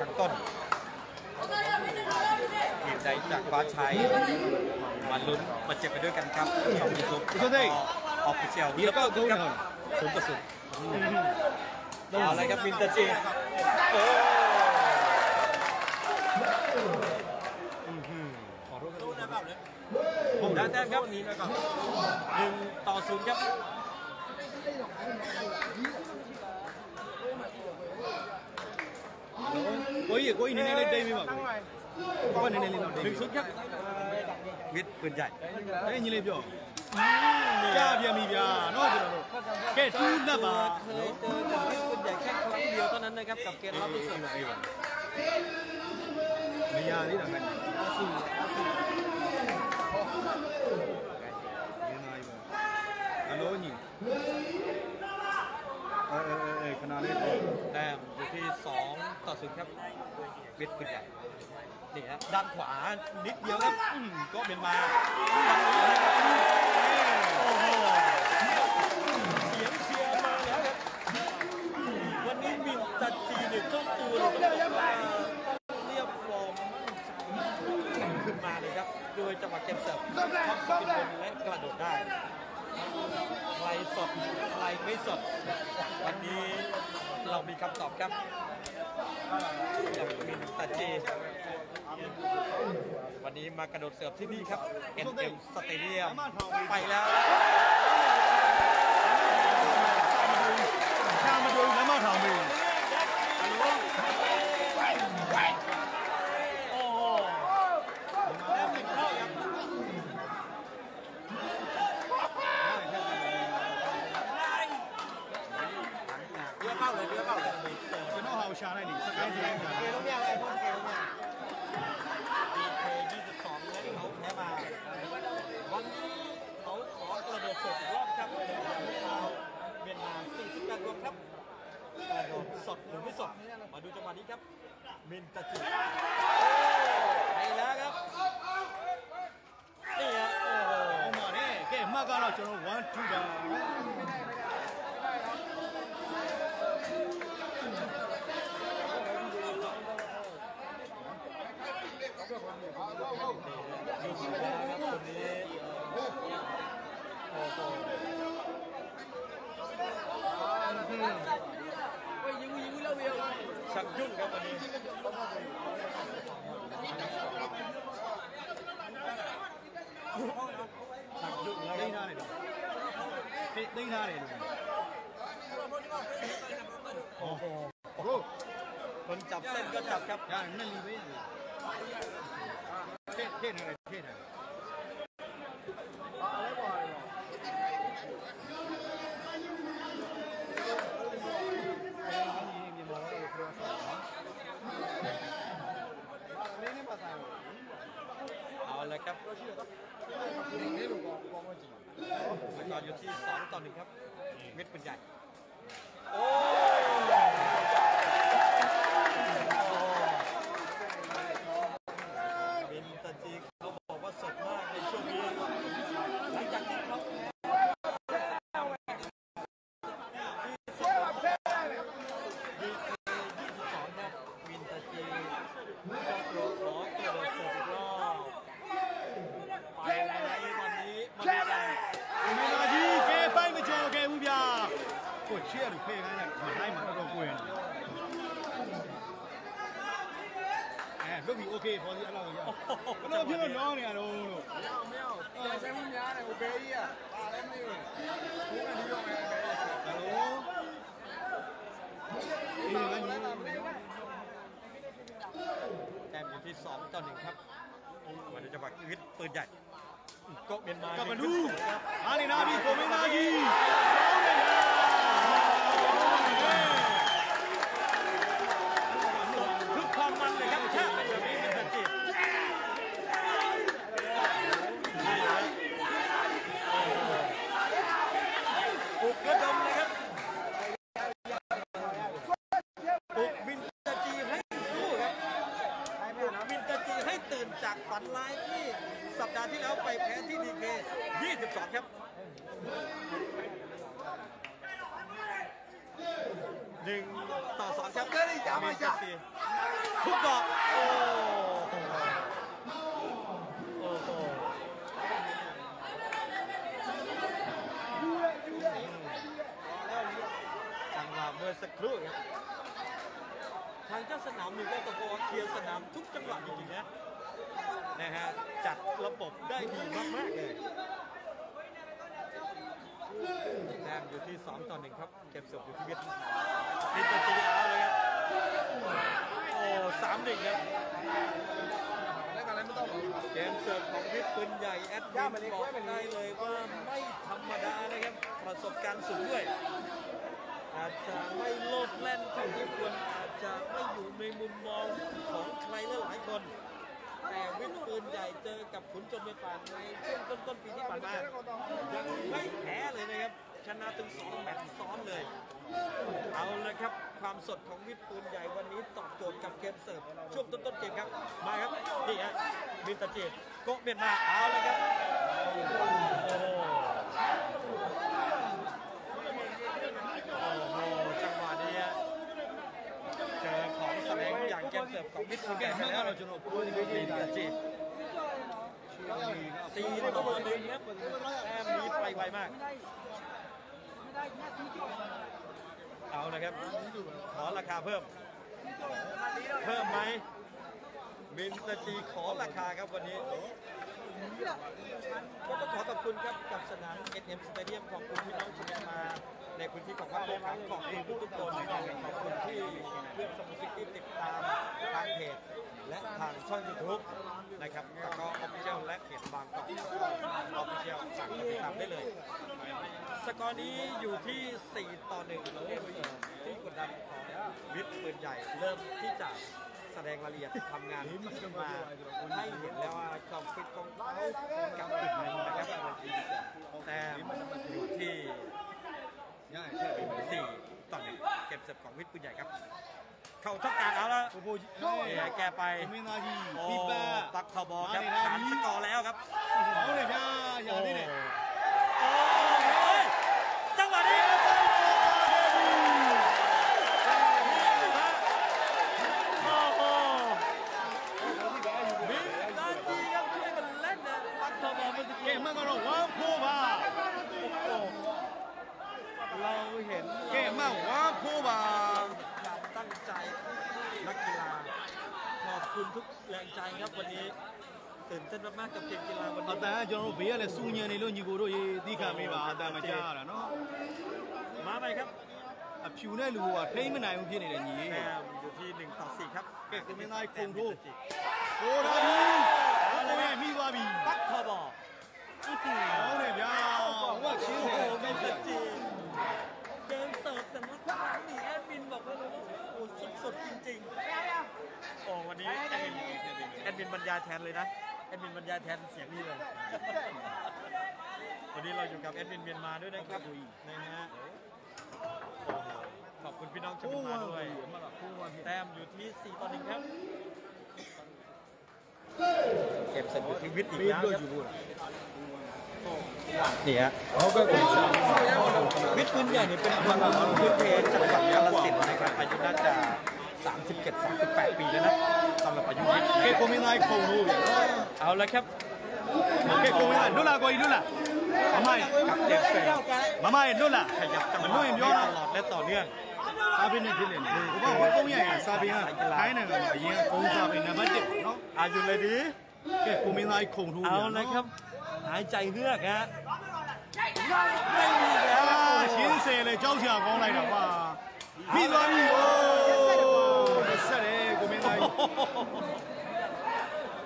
ข้างต้นเหตุใดจากฟ้าชัยมาลุ้นมาเจ็บไปด้วยกันครับช่องยูทูบออกเชียวแล้วก็ดูกันสูงกว่าสุดเอาอะไรครับวินเตอร์จีสู้นะแบบนี้ผมได้แต้มครับนี้นะครับ1-0ครับcó ý này lên đây mới bảo có vấn đề này lên đây đứng xuống nhất biết quyền giải đấy như lên biểu cha bia mì bia nó kẹt cứ là bà thấy biết quyền giải khác không điều cho nên đây các cặp kẹt nó bị sụn này mì à đấy là cái alo nhỉคะแนนแต้มอยู่ที่2-0ครับเบ็ดขึ้นใหญ่นี่ฮะด้านขวานิดเดียวครับก็เป็นมาโอ้โหเสียงเชียร์มาแล้วครับวันนี้บินจัดจีนเจ้าตัวเรียบฟอร์มขึ้นมาเลยครับโดยจังหวะเกมเสิร์ฟท็อปเป็นคนและกระโดดได้ใครสดใครไม่สดวันนี้เรามีคำตอบครับมีน้ำตาจีวันนี้มากระโดดเสิร์ฟที่นี่ครับNM Stadiumไปแล้วข้ามาดูแล้วมาถามมีชาได้หนิสกายเทนเกมต้องแย่เลยพวกเกมเนี่ย22แล้วที่เขาแพ้มาวันนี้เขาขอกระโดดสดรอบครับเวียดนาม48รอบครับกระโดดสดหรือไม่สดมาดูจังหวะนี้ครับมินตะจิไปแล้วครับนี่ฮะโอ้โหมาเนี่ยเกมมากแล้วจนวันที่ชักยุ่งครับวันนี้ชักยุ่งแล้วได้ท่าเลยได้ท่าเลยโอ้โหคนจับเส้นก็จับครับอย่างนั้นรีบไปเท่อะไรเท่อะไรเอาเลยครับตอนอยู่ที่2-1ครับเม็ดเป็นใหญ่โอ้บินตะจีเขาบอกว่าสดมากในช่วงนี้หลังจากที่เขาเชื่อหรือเพ่งอะไรมาให้มาเราคุยกันลูกพี่โอเคพอที่เราเนี่ยเราพี่เราน้องเนี่ยเราไม่เอาใช้มือย้ายเนี่ยโอเคอ่ะอะไรไม่รู้คุณอะไรที่เราไม่ได้ฮัลโหลแต้มอยู่ที่2-1ครับวันนี้จะบักวิทย์ปืนใหญ่ก็เมียนมาก็มาดูอาลีนาบีโกเมนาจีจากฝันร้ายที่สัปดาห์ที่แล้วไปแพ้ที่ดีเค22ครับ 1-2ครับได้ยามาจากทุกดอกโอ้โอ้โหจังหวะเมื่อสักครู่ครับทางเจ้าสนามหนึ่งได้ตะโกนเคลียร์สนามทุกจังหวะจริงๆนะฮะจัดระบบได้ดีมากๆเลยแนมอยู่ที่2-1ครับเก็บศพอยู่ที่เวียดนามเป็นตัวจริงเอาเลยครับโอ้3-1ครับแล้วกันอะไรไม่ต้องเกมเสิร์ฟของวิทย์ปืนใหญ่แอดมินบอกได้เลยว่าไม่ธรรมดานะครับประสบการณ์สูงด้วยอาจจะไม่โลดแล่นของญี่ปุ่นอาจจะไม่อยู่ในมุมมองของใครหลายคนแต่วิทย์ปืนใหญ่เจอกับขุนชนเมปานในช่วงต้นปีที่ผ่านมายังไม่แพ้เลยนะครับชนะถึง2แมตช์ซ้อนเลยเอาละครับความสดของวิทย์ปืนใหญ่วันนี้ตอบโจทย์กับเกมเสิร์ฟช่วงต้นเกมครับมาครับนี่ฮะมินตาจิโกเมียนมาเอาละครับโอ้โหจังหวะนี้เจอของแสดงอย่างเกมเสิร์ฟของวิทย์ปืนใหญ่แล้วเราจะโน้มมินตาจิ4-1ครับแต้มนี้ไปไวมากเอาละครับขอราคาเพิ่มไหมมินตาจีขอราคาครับวันนี้ก็ต้องขอขอบคุณครับกับสนาม SM Stadium ของคุณพี่น้องชมมาในพื้นที่ของบ้านโป่งครับขอบคุณทุกคนขอบคุณที่เพื่อนสมาชิกที่ติดตามทางเพจและทางช่อง YouTube นะครับแล้วก็ Official และเพจบางกอก Official สั่งติดตามได้เลยสกอร์นี้อยู่ที่4-1ที่กดดันของวิทย์ปืนใหญ่เริ่มที่จะแสดงรายละเอียดทำงานมาให้เห็นแล้วว่าความฟิตของเขากำลังดีนะครับแต่อยู่ที่4-1เก็บเสิร์ฟของวิทย์ปืนใหญ่ครับเข้าช่องกลางเอาแล้วแกไปตักเข่าบอลครับสามสกอร์แล้วครับจังหวะนี้เราเห็นเกมมากว่าผู้บาความตั้งใจนักกีฬาขอบคุณทุกแรงใจครับวันนี้ตื่นเต้นมากๆกับเกมกีฬาวันนี้แต่จอร์เบียเลยสู้เงียในรุ่นยูโรยี่ดีกว่าไม่บาดามาจ้าแล้วเนาะมาไหมครับผิวหน้าลูกว่าเล่นไม่นานของพี่ในเดือนนี้อยู่ที่1-4ครับเกิดไม่ได้คงทูโอ้ดาบีอะไรเนี่ยมีวาบีปักทบโอ้โหเนี่ยยาวว่าชิลเลยไม่เจ็บจีเดินเสิร์ฟแต่ละครั้งนี่แอดมินบอกเลยว่าโอ้สุดๆจริงๆโอ้วันนี้แอดมินบรรยายแทนเลยนะแอดมินบรรยายแทนเสียงนี่เลยวันนี้เราอยู่กับแอดมินเมียนมาด้วยนะครับนะฮะขอบคุณพี่น้องชาวเมียนมาด้วยแต้มอยู่ที่4-1ครับเก็บเสิร์ฟอยู่ที่วิทย์อีกแล้วนี่ฮะวิทย์ปืนใหญ่เนี่ยเป็นคนพื้นเพจังหวัดกาฬสินธุ์นะครับอายุน่าจะ37-38 ปีแล้วนะสำหรับอายุนี้เกโกมิไนโครูเอาละครับเกโกมิไนดูละกูดูละมาไม่เด็กเสร็จมาไม่ดูละขยับจังหวะตลอดและต่อเนื่องซาบินี่ที่เล่นผมว่าคนกงใหญ่ซาบิฮะใครนั่นก็ยิงกงซาบินะมันเด็กเนาะอายุเลยดีเกโกมิไนโครูเอาละครับหายใจเฮือกฮะไม่มีแล้วชิ้นเศษเลยเจ้าเสือของอะไรนะว่ามีร้อนอยู่เสร็จเลยกูไม่ได้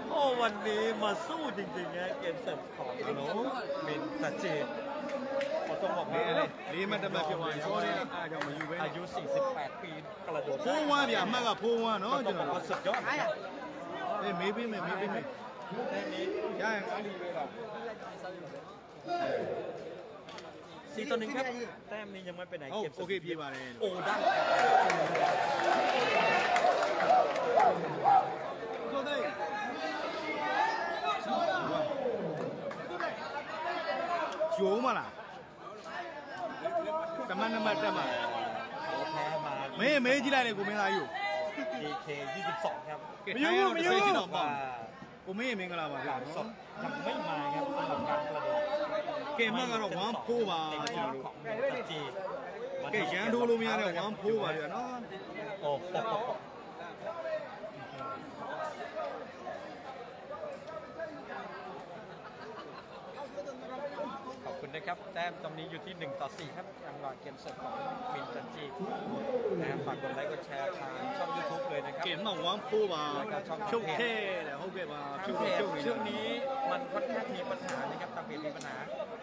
โอ้วันนี้มาสู้จริงๆนะเกมเสิร์ฟของอโนมินตาจิเขาต้องบอกว่าลีมันจะมาเพียงวันช่วงนี้อายุ48 ปีกระโดดพุ่งว่าเดี๋ยวมากกว่าพุ่งว่าเนาะจะมาสุดยอดเอ้ยไม่ได้4-1ครับแต้มนี้ยังไม่ไปไหนเก็บโอเคพี่มาเลยโอ้ได้โยมาล่ะแต่มันมาเขาแพ้มา ไม่ที่ไรเลยกูไม่ไรอยู่ AK 22ครับไม่ยุ่งที่หนองบ่อกูไม่เมงกะลาว่ะสดยังไม่มาครับสำหรับการประเดิมเกมมากระหว่างคู่บ่าจีเก่งแค่ดูลูเมียเนี่ยว่างคู่บ่าเดี๋ยวนอนโอ้ขอบคุณนะครับแต้มตรงนี้อยู่ที่1-4ครับอังกอร์เกมสดของมินจันจีนะฝากกดไลค์กดแชร์ทางช่อง YouTube เลยนะครับเกมมาว่างคู่บ่าช่วงเท่เดี๋ยวเขาเก็บมาช่วงนี้มันค่อนข้างมีปัญหานะครับทางเพจมีปัญหา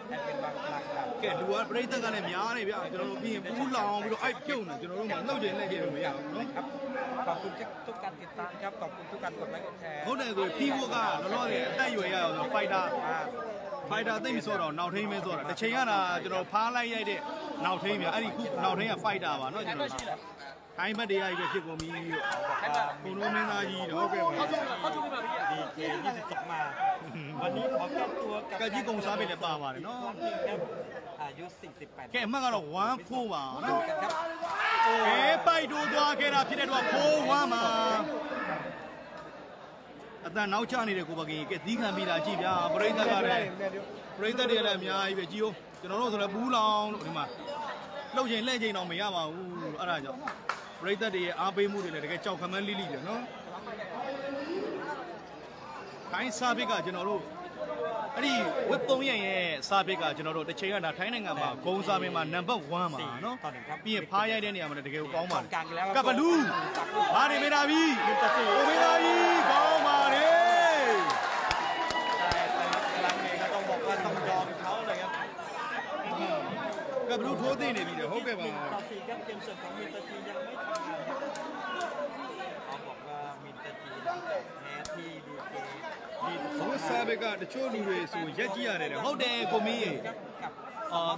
แอนเป็นบางหลักครับเกิดดูว่าเรื่องต่างๆเนี่ยมีอะไรบ้างจนเราพี่ผู้ลองผู้ดูไอ้เจ้าหนึ่งจนเราเหมือนเล่าเรื่องอะไรเกี่ยวกับอย่างนี้ครับขอบคุณทุกการติดตามครับขอบคุณทุกการกดไลค์กดแชร์เขาเนี่ยคือพี่พวกอ่ะเราล้อเนี่ยได้อยู่อย่างเราไฟดาได้มีส่วนหรอเราที่มีส่วนแต่เชียร์นะจนเราพาไล่ยัยเด็กเราที่เนี่ยไอ้คู่เราที่เนี่ยไฟดาว่ะน้อยจนเราไอ้มาเดียร์ก็คิดว่ามีอยู่คุณรู้ไหมนายีเนาะดีเจ22มาวันนี้ขอแก้ตัวกับการที่กงซาเป็นแบบป่าวเลยเนาะอายุ48แก่มากเราว้าผู้ว่าเอ๋ไปดูตัวแกราพิเดตัวผู้ว่ามาอาจารย์น้าชานี่เด็กกูบอกงี้แกดีขนาดมีราชีพยาบริษัทอะไรบริษัทเดียร์อะไรมีอะไรแบบจิ๋วจนเราสุดแล้วบูลองหรือมาเราเห็นเล่นเห็นน้องไม่ยากว่าอะไรจ้ะไรแต่เดี๋ยวอาเบมูเดี๋ยวเลยก็เจ้าขมันลิลี่เลยเนาะไทยซาเบกาเจนอโรอันนี้เว็บตรงยังไงซาเบกาเจนอโรแต่เชียร์นะไทยนั่งมากงซาเบมา No.1 มาเนาะพี่พายายเดียนี่มันเด็กกูก้องมากับบลูมาเดมินาบีโอเมนาบีก้องมาเด้แต่ละเองก็ต้องบอกว่าต้องยอมเขาเลยครับกับบลูโทษดีเนี่ยพี่เดี๋ยวเขาเก็บมาครับเกมสดของมินตาจียังไม่ผ่านเขาบอกว่ามินตาจีแพ้ที่ดีเจผมทราบไปก็จะช่วยดูเลยส่วนยัดเยียดเลยเขาเด็กกูมี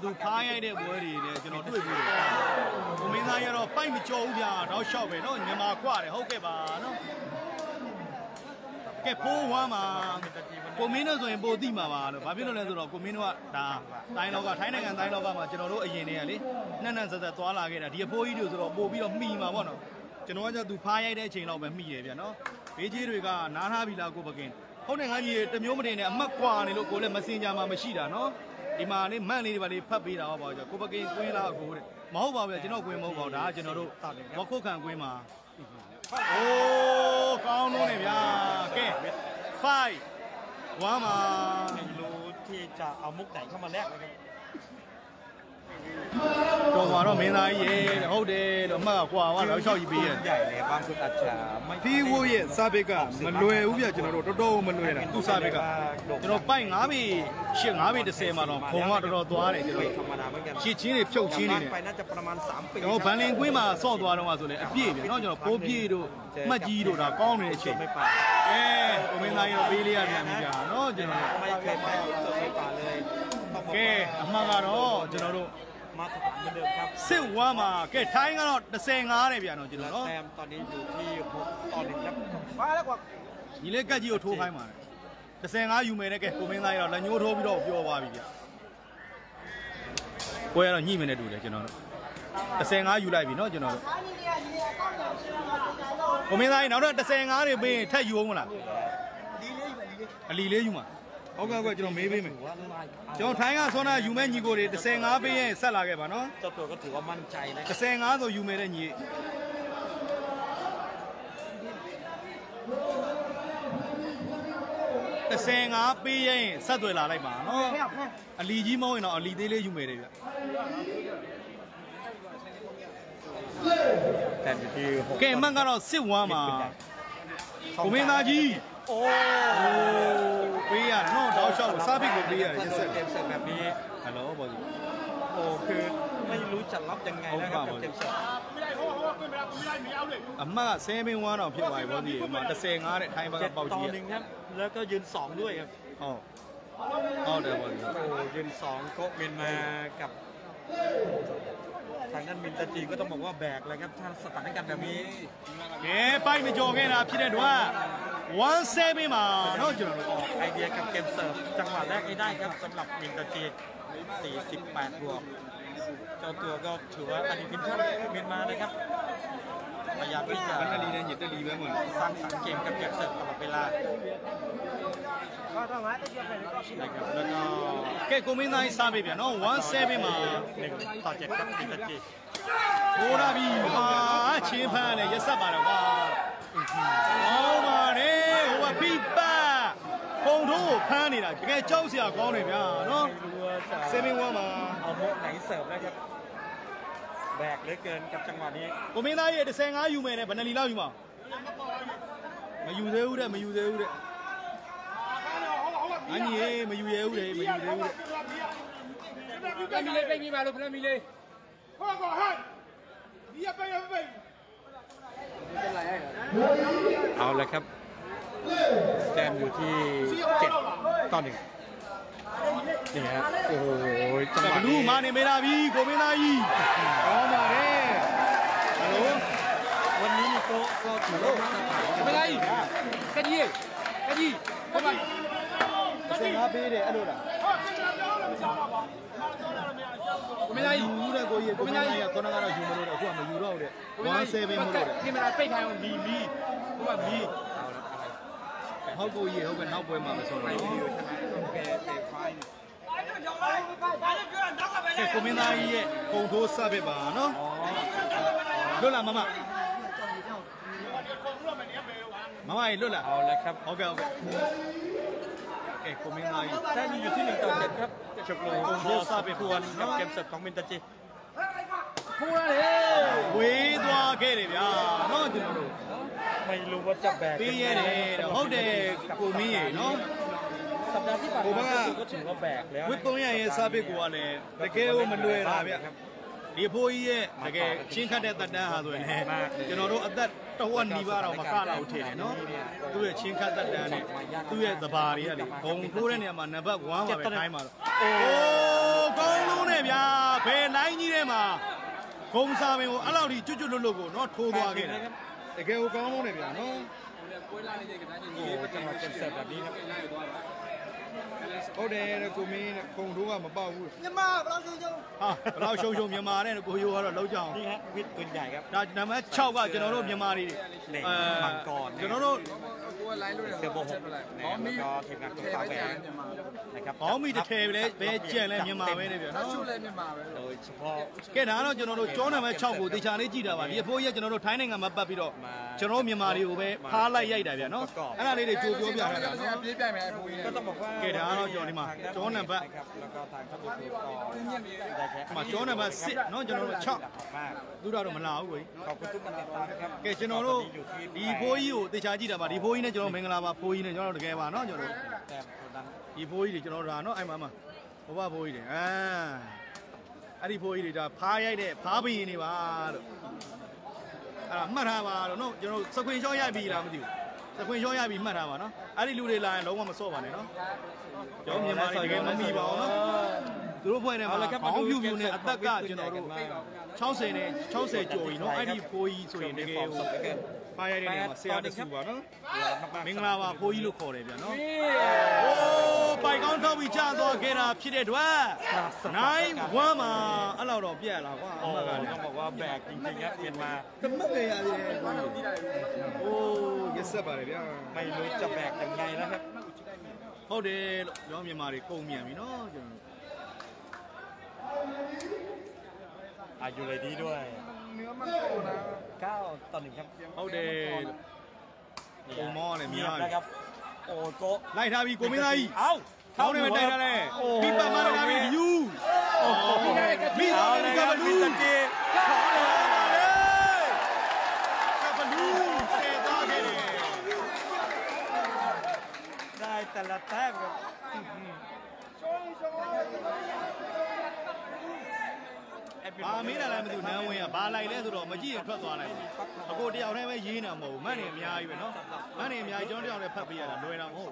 ดูพายเด็กบัวดีเนี่ยจะนอนด้วยกันผมไม่ทราบเราไปมิโจอุบยาเราชอบไปเนาะเนี่ยมากกว่าเลยเขาเก็บมาเนาะแกพูดว่ามากูมีน่าส่วนโบดีมาบ้าเลยบ้าพี่เราเรียนตัวเรากูมีน่าตาตายเราก็ไทยในการตายเราก็มาเจอเราไอ้เย็นเนี่ยลินั่นสัตว์ตัวลาเกดเดี๋ยวพูดอีกเดี๋ยวเราโบพี่เรามีมาบ้างเนาะเจอว่าจะดูพายได้เชียงเราแบบมีเลยพี่เนาะเอเจด้วยกันน้าหน้าพี่เรากูประกันเขาเนี่ยเขาเนี่ยเต็มยศมาเนี่ยมากกว่าเนี่ยเราโกเล่มาเสียงยามาไม่ชีดเนาะอีมาเนี่ยแม่เนี่ยวันนี้พับพี่เราบ้าจ้ะกูประกันกูเรากูเลยหม้อบ้าเลยเจอเรากูหม้อบ้าด่าเจอเราว่ากูขังกูมาโอ้ก้าวนู้นเนี่ยพี่เก๋ไฟว่ามาไม่รู้ที่จะเอามุกไหนเข้ามาแลกเลยครับตัวว่าเราไม่ได้เย่เขาเดเรามากกว่าว่าเราชอบยีบีใหญ่เลยบางคนอาจจะไม่ที่วุ้ยซาเบกะมันรวยอุบยาจนเราโดมันรวยนะตู้ซาเบกะจนเราไปงาบีเชี่ยงาบีจะเสียมาเราคงว่าเราตัวอะไรจะรวยชี้ชี้เนี่ยเชี่ยวชี้เนี่ยเราแบงค์เลี้ยงกุ้ยมาซ่อตัวเรามาสุดเลยพี่เนี่ยนอกจากเราโป๊พี่ดูมาจีดูเรากล้องเนี่ยเชี่ยไม่ไปเอ๊ะโอเมนไลน์เราบีเลียนเนี่ยมีจ้าเนาะจนเราไม่เคยไปตัวไม่ไปเลยแกมากันอ๋อจนเรามาตรฐานเหมือนเดิมครับเซว่ามาเกตไทยก็เซงาเลยพี่น้องจริงๆเนาะแต้มตอนนี้อยู่ที่6-1ครับมาแล้วกว่ายีเล็กก็จีโอโทรไพ่มาเลยเซงาอยู่เมื่อเนี่ยเกตโอเมนไลน์เราแล้วโยโทรไปแล้วเปลี่ยวไปพี่จ้ะโอ้ยเราหนีไม่ได้ดูเลยจริงๆเนาะเซงาอยู่ไล่พี่เนาะจริงๆเนาะโอเมนไลน์เราเนี่ยเซงาเนี่ยเป็นแท้อยู่มั้งล่ะลีเล่อยู่มั้งโอเคก็จริงๆไม่เป็นมั้งเจ้าไทยก็ส่วนน่ะยูเมนี่กูเลยเสียงอาเป็นเสร็จแล้วแกบ้านเนาะเจ้าตัวก็ถือว่ามั่นใจนะเสียงอาตัวยูเมนี่เสียงอาเป็นเสร็จด้วยอะไรบ้างเนาะลีจีมาเนาะลีเดลี่ยูเมนี่แบบแกมันก็เราเสียว่ามากูไม่น่าจีโอ้เบียร์น้องดาวชอบซาบิโกเบียร์เกมเสร็จแบบนี้ฮัลโหลบอลโอ้คือไม่รู้จะรับยังไงแล้วครับเกมเสร็จไม่ได้เพราะว่าไม่ได้ไม่เอาเลยอาม่าเซไม่ว่าหรอกพี่ไหวพอดีมาแต่เซงาเนี่ยไทยมาเป่าเทียน1ครับแล้วก็ยืน2ด้วยครับอ๋อเดี๋ยวบอลยืน2โคเมนมากับทางด้านมินตาจีก็ต้องบอกว่าแบกเลยครับท่านสถานการณ์แบบนี้เก๋ไปไม่โจกันนะพี่เด่นว่าวันเซบิมาโน่จุดไอเดียกับเกมเสิร์ฟจังหวะแรกนี้ได้ครับสำหรับมินตาจี 48 บวกเจ้าตัวก็ถือว่าอดีตทีมชาติเมียนมานะครับพยายามที่จะสร้างสรรค์เกมกับแกะเสิร์ฟตลอดเวลานะครับแล้วก็แกกูมินายซาบิเบียโน่วันเซบิมาต่อจากกับติดตะกี้โอราบีมาเชฟาเนี่ยยัดซับบาร์ว่าโอ้มาเนี่ยว่าปีบ้าคงทูพานี่แหละแกเจ้าเสียก้อนเลยเบียโน่เซบิว่ามาเอาโมไหนเสิร์ฟนะครับแบกเหลือเกินกับจังหวะนี้กูมินายเดเซงอาอยู่ไหมเนี่ยบันนาลีเล่าอยู่มั้งมาอยู่เร็วเลยมาอยู่เร็วเลยอันนี้มาอยู่เร็วเลยมาอยู่เร็วเลยไม่มีเลยไม่มีมาเลยไม่มีเลยข้อก่อให้ดีไปยังไปเอาเลยครับแต้มอยู่ที่7 ต่อ 1นี่ฮะโอ้โหจังหวะนี้มาเนี่ยไม่ได้พี่กูไม่ได้อ๋อมาเร่ฮัลโหลวันนี้โก้ก็ถือว่าไม่ได้แค่ดีแค่ดีเข้าไปเซงาบีเดอโนดากูไม่ได้อยู่เลยกูไม่ได้อยู่คนงานเราอยู่มาเลยกูไม่อยู่เราเลยวันเซบิมาเลยที่มันไปทางบีกูว่าบีเขาโกยเขาเป็นเขาโกยมาเป็นส่วนไหนกูไม่ได้อยู่คงทูซาเบบาเนาะลุล่ะมาม่ามาม่าลุล่ะเอาเลยครับโอเคโอเคเอกมินายได้มีอยู่ที่1 ต่อ 7ครับเฉลิมพงศ์ซาเปควรกับเกมเสิร์ฟของมินตาจิพูดอะไรเว้ยตัวเกเรเบียน้องดิโน่ไม่รู้ว่าจะแบกปีเย่เนี่ยเขาเด็กกูมีเนาะสัปดาห์ที่ผ่านมาก็ถือว่าแบกแล้ววิปปุ่งยังซาเปควรเลยแต่เกอมันด้วยนะเบียดีพูดยังแต่เกชิงขัดแต่ตัดหน้าหาด้วยเนี่ยดิโน่รู้อัดดัดตัวนี้ว่าเรามาฆ่าเราเทเนาะตัวชิงขัดตัดด้านเนี่ยตัวสบายอะไรของผู้เล่นเนี่ยมันนับว่าว้าวไปท้ายมาโอ้กองลูกเนี่ยพี่เพื่อนไล่นี่เลยมาคงสามีของเราดีจุดจุดลูกๆเนาะทูตัวกันแต่แกกองลูกเนี่ยพี่เนาะโอ้จังหวะเก็บเสิร์ฟแบบนี้ครับโอเดนกูมีคงรู้ว่ามาเบ้าวุ้ยเยอะมากเราโชว์เราโชว์เยอะมาเนี่ยกูอยู่เขาเราเจ้านี่ฮะวิทย์ปืนใหญ่ครับเราทำให้เช่าว่าเจโนโรเยอะมาดิมังกรเจโนโรเสือโบหกแล้วก็ทีมงานตัวสาวแหวนนะครับอ๋อมีแต่เทไปเลยไปเจียนเลยเยอะมาไปเลยเดี๋ยวโดยเฉพาะแค่นั้นเราเจโนโรจ้อนทำให้เช่ากูตีชาได้จีดาวันนี้พวกยี่เจโนโรไทยเนี่ยมาบับปีดอเจโนโรเยอะมาดิกูไปพาไล่ยี่ได้เดี๋ยวเนาะอันนั้นเลยจูบโยมอย่างนั้นก็ต้องบอกว่าเดี๋ยวเราโยนมาโจนน่ะปะมาโจนน่ะปะสิน้องโจนน่ะชอบดูดาวมันลาวเว้ยขอบคุณทุกคนติดตามครับแกโจนน่ะดีโพยอยู่ติชาจีดาบะดีโพยเนี่ยโจนน่ะเมงลาบะโพยเนี่ยโจนน่ะตะแกบะเนาะโจนน่ะดีโพยดิโจนน่ะราเนาะไอ้มาๆบ่โพยดิไอ้ดิโพยดิดาพาย้ายเนี่ยพาบีนี่บะโตอะมัดหาบะโตเนาะโจนน่ะสะควินช้อย้ายบีล่ะไม่รู้แต่คุณย้อนย้ายไปมาทำวะเนาะไอ้ที่ลูกเรียนเราลงมาสอบวันนี้เนาะย้อนเยี่ยมมาเลยมันมีบ้างเนาะดูรูปพ่อเนี่ยมาของวิวเนี่ยอัตกาจีนอรูช่องเสเนี่ยช่องเสโจยเนาะไอ้ที่พ่อยสวยเนี่ยเกี่ยวไปไอ้เนี่ยมาเสียดิสวะเนาะเมงลาวะพ่อยลูกขอเลยเนาะโอ้ไปก้อนเท้าวิจารณ์ตัวเกล้าพิเดดว่าไหนว่ามาอันเราดอกเบี้ยเราว่าต้องบอกว่าแบกจริงๆเนี่ยเปลี่ยนมาก็ไม่เลยอะไรโอ้ยเสียไปเลยเบี้ยไม่รู้จะแบกยังไงนะครับเขาเดี๋ยวย้อนเมียมาดิโกงเมียมีเนาะอายุเลยดีด้วย9 ต่อ 1ครับเขาเดนโอมอเนี่ยมีอะไรครับโอโกไล่ทาวีโกไม่ไล่เอาเขาเนี่ยเป็นใจอะไรมีปามาทาวีอยู่มีอะไรกันมีอะไรกันมาดูขอเลยกับมาดูเซตาเกเรได้แต่ละแต้มครับบ้าไม่ได้อะไรมาดูแนวเว้ยบ้าไรเล่สุดหล่อมาจี้ทวดตัวอะไรตะโกนเดียวได้ไม่ยีน่ะหมูแม่เนี่ยมีอะไรอยู่เนาะแม่เนี่ยมีอะไรจ้องเดียวเลยพับเบียร์ด้วยนะโอ้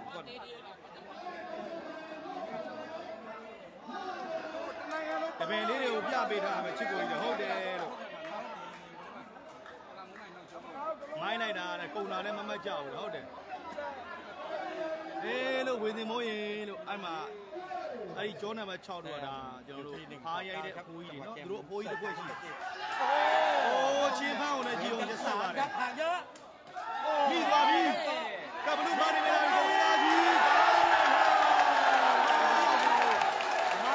แต่เป็นเรื่องยากไปนะมันชิคกี้พายเขาเด็กไม่ได้นะกูน่าเล่นมันไม่เจ้าเขาเด็ก เอ้ลูกวินเซโมเอ้ลูกไอ้มาไอ้โจนเนี่ยมาชอบดูดาเจ้าลูกพายไอ้เด็กพูดดีเนาะดูโพูดดีพูดดีโอ้ชี้เป้าในจีโอจะสาดดักห่างเยอะมีตัวมีกับบอลลูนมาในเวลาของเวลาดีเวลา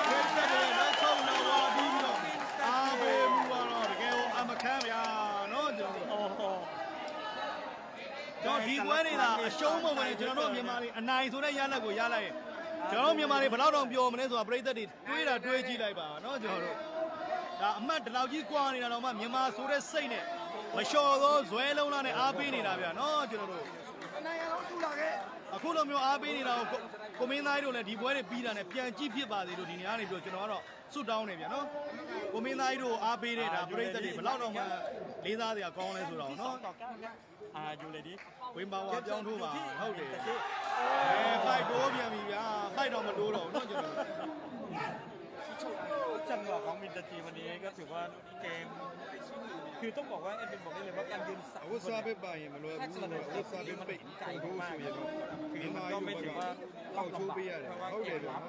เดินและช่องนาวาดีเนาะอาเบมัวเนาะเกลอามาแคมยาเนาะเจ้าลูกเจ้าดีกว่านี่ล่ะโชว์มาวันนี้เจ้าโน้มมีมาเลยนายสุนัยยาละกูยาเลยเจ้าโน้มมีมาเลยพลังดองโยมเนี่ยส่วนประเดี๋ยวดิด้วยละด้วยจีได้ป่ะเนาะเจ้าลูกแต่แม้แต่เราจีกว่านี่เรามามีมาสุนัยใส่เนี่ยมาโชว์ด้วยสวยแล้วล่ะเนี่ยอาบีนี่นะเบียเนาะเจ้าลูกนายเราสู้ละแกคุณเรามีอาบีนี่เราคุณมีนายด้วยเนี่ยดีกว่าเนี่ยบีละเนี่ยเพียงจีบีบาดีดูดีเนี่ยนี่เบียเจ้าเราสู้ดาวเนี่ยเบียเนาะคุณมีนายด้วยอาบีเนี่ยนะประเดี๋ยวดิพลังดองมาลีซาเดียกองเลยสู้เราเนาะอยู่เลยดิวินบาวาจ้องทูบาเท่าเดียวไปดูเบียร์มีเบียร์ไปดองมาดูหรอกนอกจากจังหวะของมินตาจีวันนี้ก็ถือว่าเกมคือต้องบอกว่าเอ็นเป็นบอกได้เลยว่าการยืนเสาคนเนี่ยถ้าจะเลยที่ยืนมันถึงใจมากคือมันก็ไม่ถือว่าต้องลำบากเพราะว่าเกมรับ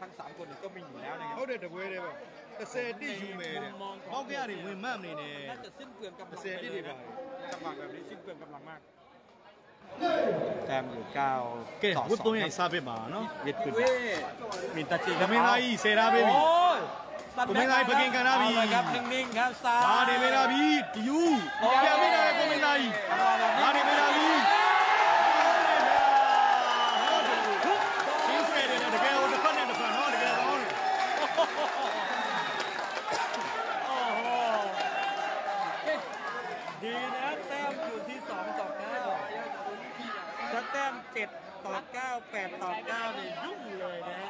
ทั้งสามคนก็มีอยู่แล้วนะครับเขาเดินแต่เว้ยเลยแบบแต่เซดี้ยูเมย์เนี่ยเขาแค่ได้วินแม่นี่เนี่ยน่าจะสิ้นเปลืองกำลังไปเลยนะจังหวะแบบนี้สิ้นเปลืองกำลังมากแต้มอยู่9 ต่อ 2 ตัวนี้ซาเบมาเนาะยึดปืนมินตาจีก็ไม่ได้เซราเบบีกูไม่ได้เพิ่งกินกันนะพี่ครับนิ่งๆครับซามาดิเมราบีติยูอย่าไม่ได้กูไม่ได้มาดิเมราบีชิงเฟรดเนี่ยเด็กเอาเด็กคนเนี่ยเด็กคนเนาะเด็กเอาเนี่ยโอ้โหดีนะแต้มอยู่ที่2ต่อ9ถ้าแต้ม7ต่อ9 8ต่อ9เนี่ยยุ่งเลยนะฮะ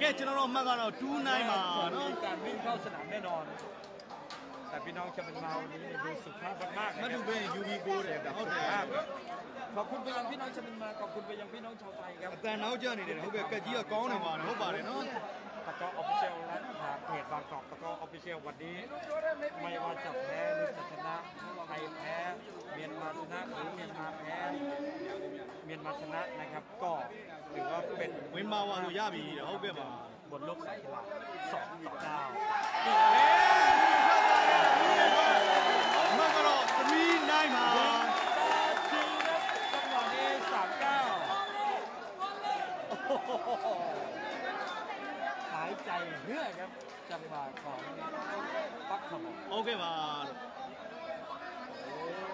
แกจะน้องมากกว่าเราดูนายมาเนาะการวิ่งเข้าสนามแน่นอนแต่พี่น้องจะเป็นเราวันนี้ดูสุภาพมากมาดูเป็นยูบีกูเลยแบบขอบคุณไปยังพี่น้องจะเป็นมาขอบคุณไปยังพี่น้องชาวไทยครับแต่น้องเจ้าเนี่ยเขาแบบกระเจี๊ยก้องเนี่ยมาเขาบอกเลยเนาะตะกอออฟฟิเชียลและเพจบางกอกตะกอออฟฟิเชียลวันนี้ไม่ว่าจะแพ้หรือชนะไทยแพ้เมียนมาชนะหรือเมียนมาแพ้เมียนมาชนะนะครับก็ถือว่าเป็นวินมาวานุยาบีเดี๋ยวเขาเก็บมาบนโลกกีฬา2 ต่อ 9มากรอมีได้มาจังหวะนี้39หายใจเรื่อยครับจังหวะของปักขมโอเคมา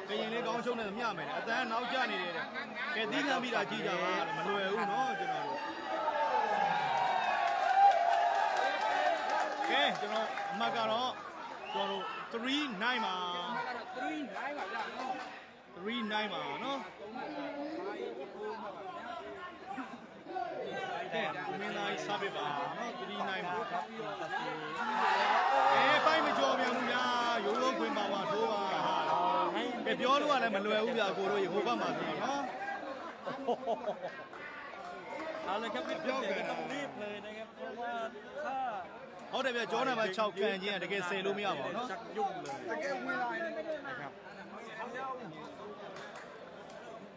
แกยังเล่นกองชกในสัมยาไหมเนี่ยแต่น้าจ้านี่เลยแกดีงามมีราชีจ้ามามันรวยอู้เนาะจังหวะโอเคจังหวะมากรอจังหวะ39มา39มาเนาะแต่กูไม่ได้ซาเบบ้าเนาะกูดีนายมาไปไม่จ่อเบียร์มึงนะโยโย่ควีนมาวะโทว่าเปียวรู้ว่าแล้วมันรวยอู้เปียกูรู้อยู่โหบ้ามาสิเนาะเอาเลยครับเปียวก็ต้องรีบเลยนะครับเพราะว่าถ้าเอาแต่เปียจ่อน่ะมา6คันจริงอ่ะตะเกเซรู้ไม่ออกหรอกเนาะยุ่งเลยตะเกควีนไลน์นะครับ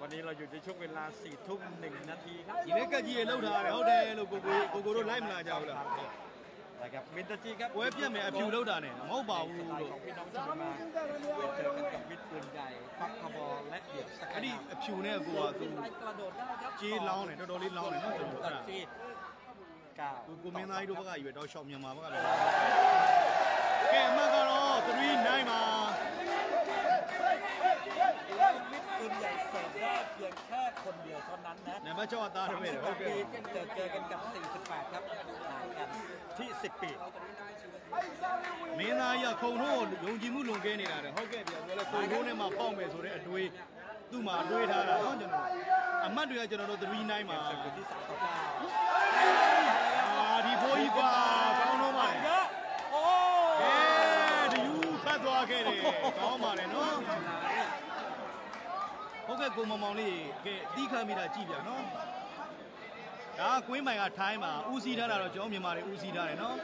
วันนี้เราอยู่ในช่วงเวลา 4:01 ครับอีเล็กก็ยีเล่าได้เขาได้ลูกกูรู้ไล่มาแล้วจ้าล่ะนะครับมินตาจีครับเว็บเนี่ยมีอภิวเล่าได้เนี่ยไม่เบาเลยของพี่น้องชาวมาเจอกันกับมิตรปืนใหญ่ฟักขบอและเดี่ยวอันนี้อภิวเนี่ยกูว่ากูจีเล่าเนี่ยโดนลิ้นเล่าเนี่ยน่าจะรู้นะกูไม่ได้ดูว่าอยู่ดาวชอบยังมาว่าแกมากกว่าเราตรีนได้มาปืนใหญ่เสิร์ฟได้เพียงแค่คนเดียวเท่านั้นนะในบ้านเจ้าตาเวทครับปีกันเจอกันกับ48ครับห่างกันที่10ปีเมนายาคงโน่ยงจีมุลงเกนี่นะเดี๋ยวเขาแก้เดี๋ยวแล้วคงโน่เนี่ยมาป้องเมย์สุดเลยด้วยตู้มาด้วยท่าแล้วจนอามาด้วยจนเราตรีนายมาดีโพยกว่าคงโน่มาโอ้เฮ้ดิยูพัดตัวเกนี่คงมาเลยเนาะโอเคกูมองๆนี่แกตีข้ามีได้จีบเปียเนาะถ้าควีนใหม่ก็ท้ายมาอู้ซีท่าล่ะတော့ကျွန်တော်မြန်မာတွေอู้ซีท่าတယ်เนาะ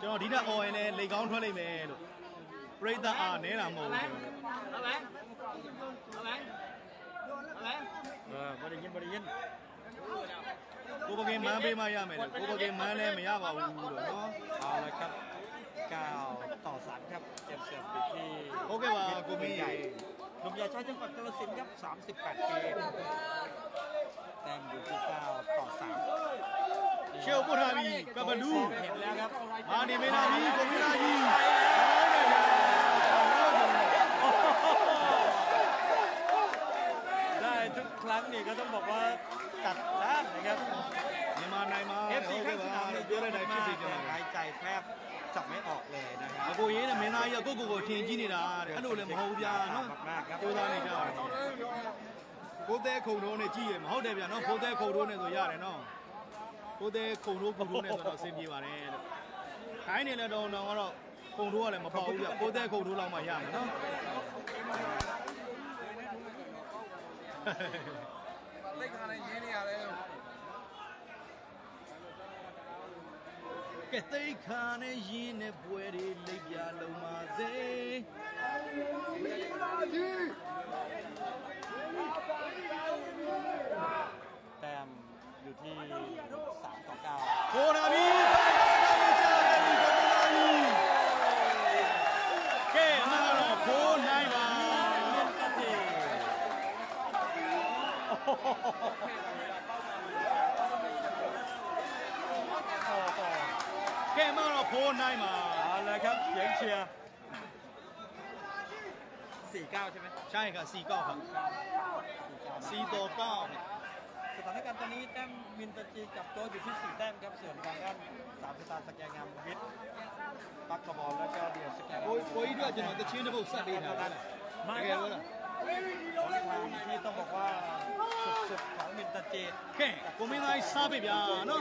ကျွန်တော်ဒီတက်အော်ရင်လည်းလိတ်ကောင်းထွက်လိမ့်မယ်လို့ပရိသတ်အားနည်းတာမဟုတ်ဘူးဟုတ်လားဟုတ်လား ริยินกูบอกเกมมาไม่มายาไม่ได้กูบอกเกมมาเลยไม่ยาบ่าวกูเลยเนาะเอาละครับ9-3ครับเกมเสร็จที่โอเคว่ากูมีหนุ่มใหญ่ชาวจังหวัดกาฬสินธุ์ครับ38ปีแต้มอยู่ที่9-3เชี่ยวบุราบีกับบดูเห็นแล้วครับมาดีไม่น่าดีกูไม่น่าดีได้ทุกครั้งนี่ก็ต้องบอกว่าตัดด้านนะครับนี่มาในมาเอฟซีข้างสนามนี่เยอะเลยมากหายใจแทบจับไม่ออกเลยนะครับกูยี่เนี่ยไม่น่าจะกูเทียนจีนี่ด่าเดี๋ยวดูเลยมโหยาเนาะตัวด้านนี้ก็โคเต้โคโรเนี่ยจี้เลยมโหเดียบเนาะโคเต้โคโรเนี่ยตัวยาเลยเนาะโคเต้โคโรโคโรเนี่ยตัวเสียบีมาเลยหายเนี่ยเลยโดนน้องเราโคโรอะไรมาเบาอย่างโคเต้โคโรเรามายาเนาะเล่นอะไรเงี้ยนี่อะไรเกติกาเนี่ยยีเนี่ยป่วยดีเลี้ยลงมาเซ่แต้มอยู่ที่3-9โคนามิเก่งมากเลยโคนามิโอ้โหเกมมาเราโพนได้มาอะไรครับเสียงเชียร์49ใช่ไหมใช่ค่ะ49ครับ4-9สถานการณ์ตอนนี้แต้มมินตจีจับตัวอยู่ที่4แต้มครับส่วนทางด้าน3สตาร์สแกงงามวิทย์ปักกระบอกแล้วก็เดียร์สแกงโอ้ยด้วยจะหน่อยจะชี้นะบุษดีนะมาแล้วที่ต้องบอกว่าสุดของมินตาเจตแค่กูไม่ได้ซาบิบยาเนาะ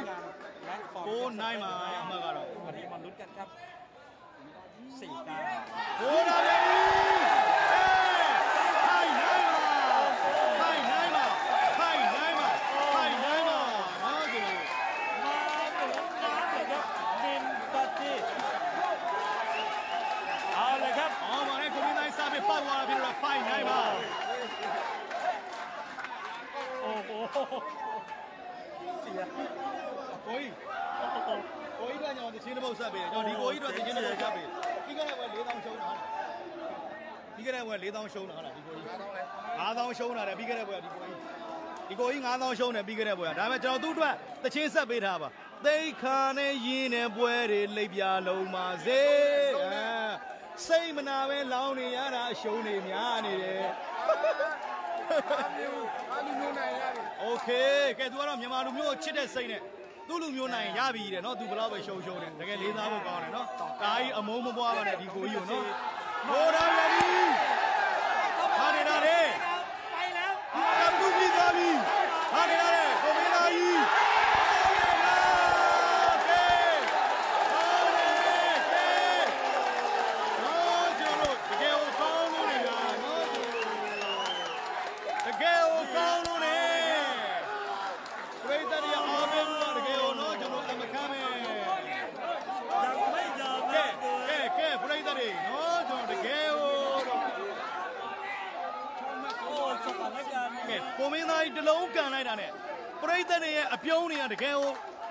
กูนายมาเมื่อไหร่วันนี้มาลุ้นกันครับ4 ดาวกูนายไทยนายมามาดูมาลุ้นกันครับมินตาเจตเอาเลยครับอ๋อมาเนี่ยกูไม่ได้ซาบิบป้าวาบิลาไทยนายมาเสียโอ้ยโอ้ยด้วยย้อนที่ชินบุษบดีย้อนที่โอ้ยด้วยที่ชินบุษบดีที่ก็ได้เวรลี้ดองโชว์นะที่ก็ได้เวรลี้ดองโชว์นะที่โอ้ยงาดองโชว์นะที่ก็ได้เวรที่โอ้ยที่โอ้ยงาดองโชว์นะที่ก็ได้เวรได้ไหมเจ้าตู้ด้วยที่ชินบุษบดีครับได้ข้าเนี่ยยีเนี่ยป่วยเลยอย่าลงมาเสียใส่มันเอาไว้เล่าเนี่ยยาราโชว์เนี่ยมีอะไรโอเคแกตัวเราเนี่ยมาดูมิวชิดได้ใส่เนี่ยตู้ลูกมิวไหนยาบีเนี่ยเนาะตู้บลาไปโชว์โชว์เนี่ยแต่แกลีน่าบุกเอาเนี่ยเนาะตายอโมมบัวมาเนี่ยดีกูอยู่เนาะโมดาบีมาเนี่ยนะเนี่ยไปแล้วกับดูมิดาบีมาเนี่ยนะเนี่ยโกเมนาอีโกเมนาอีเดลองกันเลยนะเนี่ยปรายเดนี่อภิญญาเนี่ยเกี่ยว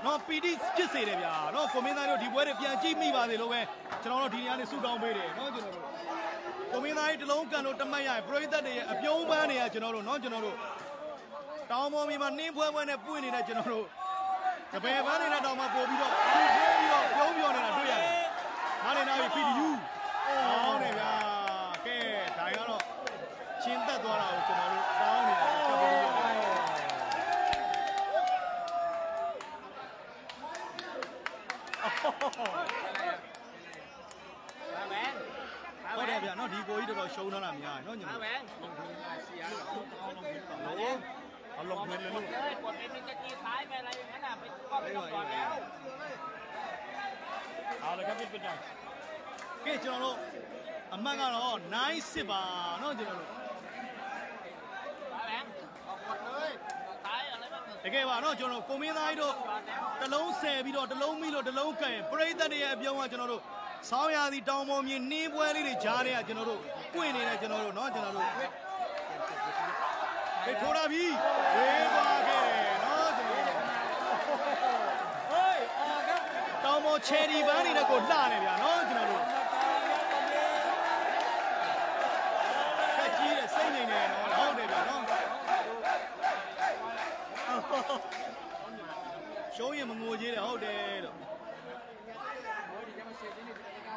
น้องปีดีจิตเสียเลยพี่น้องโกเมนาอีดีบวยเลยพี่จีมีบาดเลยลูกเว้ยฉันเอาดีนี่อะไรสู้ดาวไปเลยน้องจุนรู้โกเมนาอีเดลองกันรู้ทำไมอ่ะปรายเดนี่อภิญญาเนี่ยฉันเอารู้น้องจุนรู้ดาวมามีมันนิ่มบวยบวยเนี่ยปุ้ยนี่นะฉันเอารู้จะไปบ้านนี่นะดาวมาโกบีด้วยโยบีด้วยเนี่ยนะดูยังมาเนี่ยนะปีดียูเอาเนี่ยพี่แกถ่ายกันหรอชินตตัวเราจุนรู้ก็ได้แบบนั้นดีกว่าที่เราโชว์นั่นแหละเนี่ยนั่นอย่างนี้เอาลงพื้นเลยลูกปวดเป็นจะกีท้ายไปอะไรอย่างนั้นอ่ะไปก็ไปก่อนแล้วเอาเลยครับพี่เป็นยังเกจิโนโร่อาม่ากันแล้วนายสิบานั่นจิโนโร่เกี่ยวกับน้องจนเราโกเมนาอีโดตะลงเซบีโดตะลงมีโดตะลงเกย์ปรายเดนี่อภิญญาจนเราสาวยาดีดาวมอมีนิ่มบวยนี่เลยจ้าเนี่ยจนเราปุ้ยนี่เลยจนเราน้องจนเรา थोड़ा भी आगे cherry bani na ko la ne bya no jna lo ka ji de sai nei ne no hot ne bya no show yin ma ngo ji de hot de lo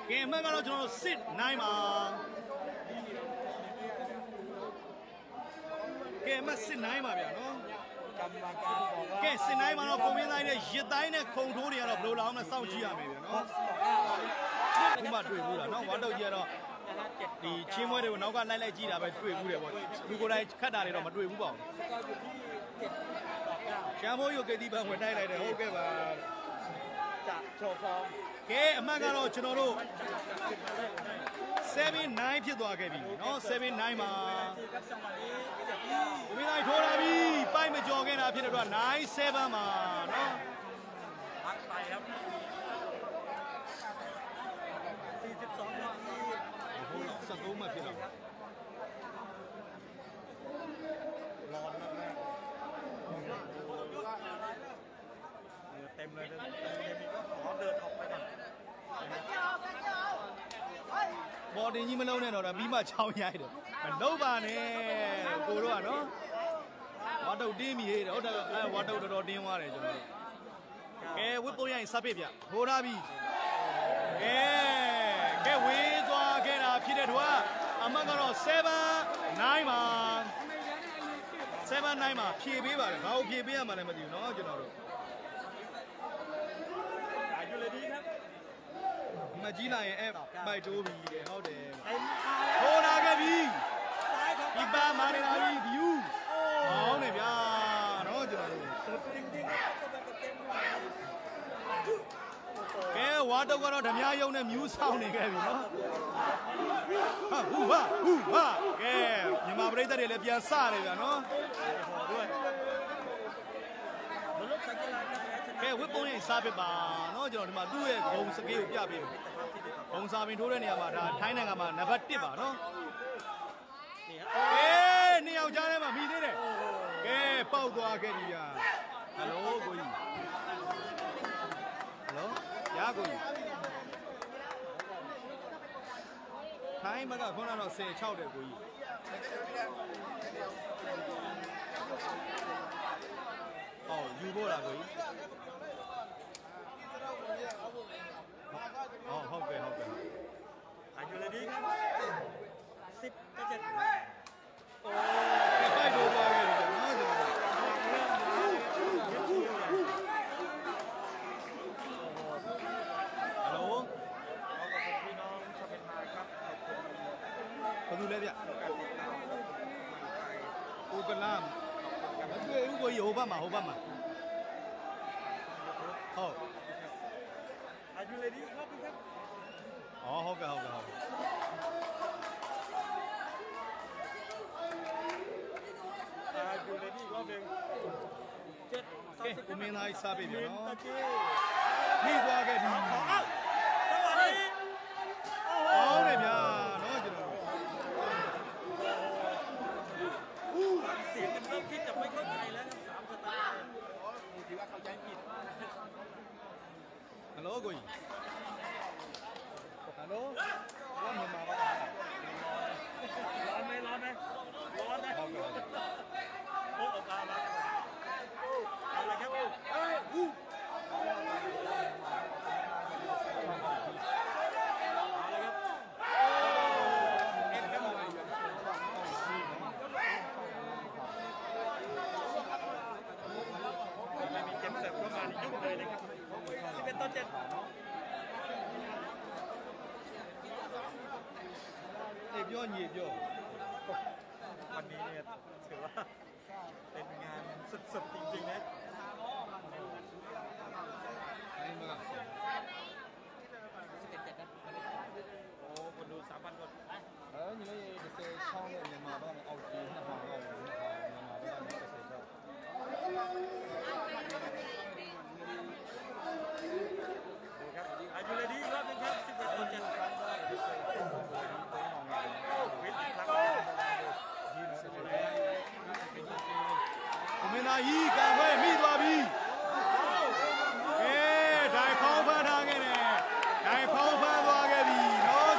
ke ma ka lo jna lo sit nai ma ke ma sit nai ma bya noแกสินายมาเราคงไม่ได้เนี่ยยึดได้เนี่ยคงรู้เนี่ยเราดูเราเนี่ยเศร้าจีอ่ะไม่เป็นเนาะคุณมาดูดูแล้วเนาะวันเดียวเจอเนาะดีเชื่อว่าเดี๋ยวน้องก็ไล่ไล่จีได้ไปดูดูเดี๋ยวดูคนใดขัดด่าเลยเรามาดูผู้บอกเช้าโมงอยู่เกดีบังหัวได้เลยเดี๋ยวโอเคป่ะจะโชว์ฟอร์มแกมากันเราชนะรู้79ဖြစ်သွားခဲ့ပြီเนาะ79မှာကိုမင်းတိုင်းထိုးလာပြီပိုက်မကြော်ခဲ့တာဖြစ်တဲ့အတွက်97မှာเนาะอักไปครับ42မှာโห13မှာဖြစ်တော့ร้อนมากๆเต็มเลยก็ขอเดินออกไปก่อนบอลนี้ไม่เล่นแน่นอนนะบีมาเช่าใหญ่เด้อมันเล่าบ้านเนี่ยกูรู้อ่ะเนาะวัดดูดีมีเหรอเด้อวัดดูดูดีมาเลยจ้ะแกวิ่งตัวใหญ่สับเปียบโหราบีแกวิ่งตัวแกน่ะผิดเด็ดว่าอามันก็เซเว่นไนน์มาเซเว่นไนน์มาผิดไปบ้างเราผิดไปอ่ะมันเลยไม่ดีเนาะจ้ะเรามาจีนายแอบไปดูบีเดี๋ยวเดี๋ยวโคนาแกบีอีบ้ามาเลยนะบีบิวเอาเนี่ยพี่เนาะจุดนี้แกวัดตัวก็เราทำยาเยอะเนี่ยมิวส์เอาเนี่ยแกบีเนาะฮู้ว่าแกยังมาบริจาคเดี๋ยวเลยพี่อาซาเลยเนาะแกวิปปงยังซาบิบาเนาะจุดนี้มาดูเองงงสกีอุปยาบีองซาบินโทษเนี่ยมาด่าไทยเนี่ยก็มานับติดป่ะเนาะเอ๊ะนี่เอาจ้าเนี่ยมามีได้เลยแกเป่าตัวแกดีอ่ะฮัลโหลกูอยู่ฮัลโหลยากูอยู่ไทยมันก็คนละเนาะ16เด็กกูอยู่อ๋ออยู่บ่ล่ะกูอยู่อ๋อโอเคอายุเลยดีครับ17โอ้ยไปดูบอลกันดีกว่าเนาะฮัลโหลพี่น้องชาวเมียนมาครับขอบคุณเลยพี่อูกันล่ามแล้วคืออูกันอยู่โฮบ้ามาอ๋ออายุเลยดีครับพี่ครับอ๋อโอเคอยู่ในที่รอบหนึ่ง7กูมีนายซาบิเนาะนี่ตัวแกดีเอาเลยพี่เนาะจุดนี้เสียงมันเริ่มคิดจะไม่เข้าใจแล้วครับ3สตาร์ดูดีว่าเข้าใจผิดฮัลโหลกูฮัลโหลว่ามึงมาว่าร้อนไหมโอ้โหมาอะไรครับอู้อะไรครับเอ็นครับไม่มีเกมเสร็จก็มายุ่งเลยนะครับ11-7เยอะวันนี้เนี่ยถือว่าเป็นงานสุดๆจริงๆนะ11-7โอ้คนดู3,000คนอยู่ในเซช่องเนี่ยมาบ้างเอาจีนมาบ้างเอาเมียนมาบ้างเซช่องดูครับอายุเลยดีรอบนึงครับ11-7 มาฮีกาเฟ่มีตัวบีเอ้ได้พาวฟ้าทางแกเนี่ยได้พาวฟ้าตัวแกบีเนาะ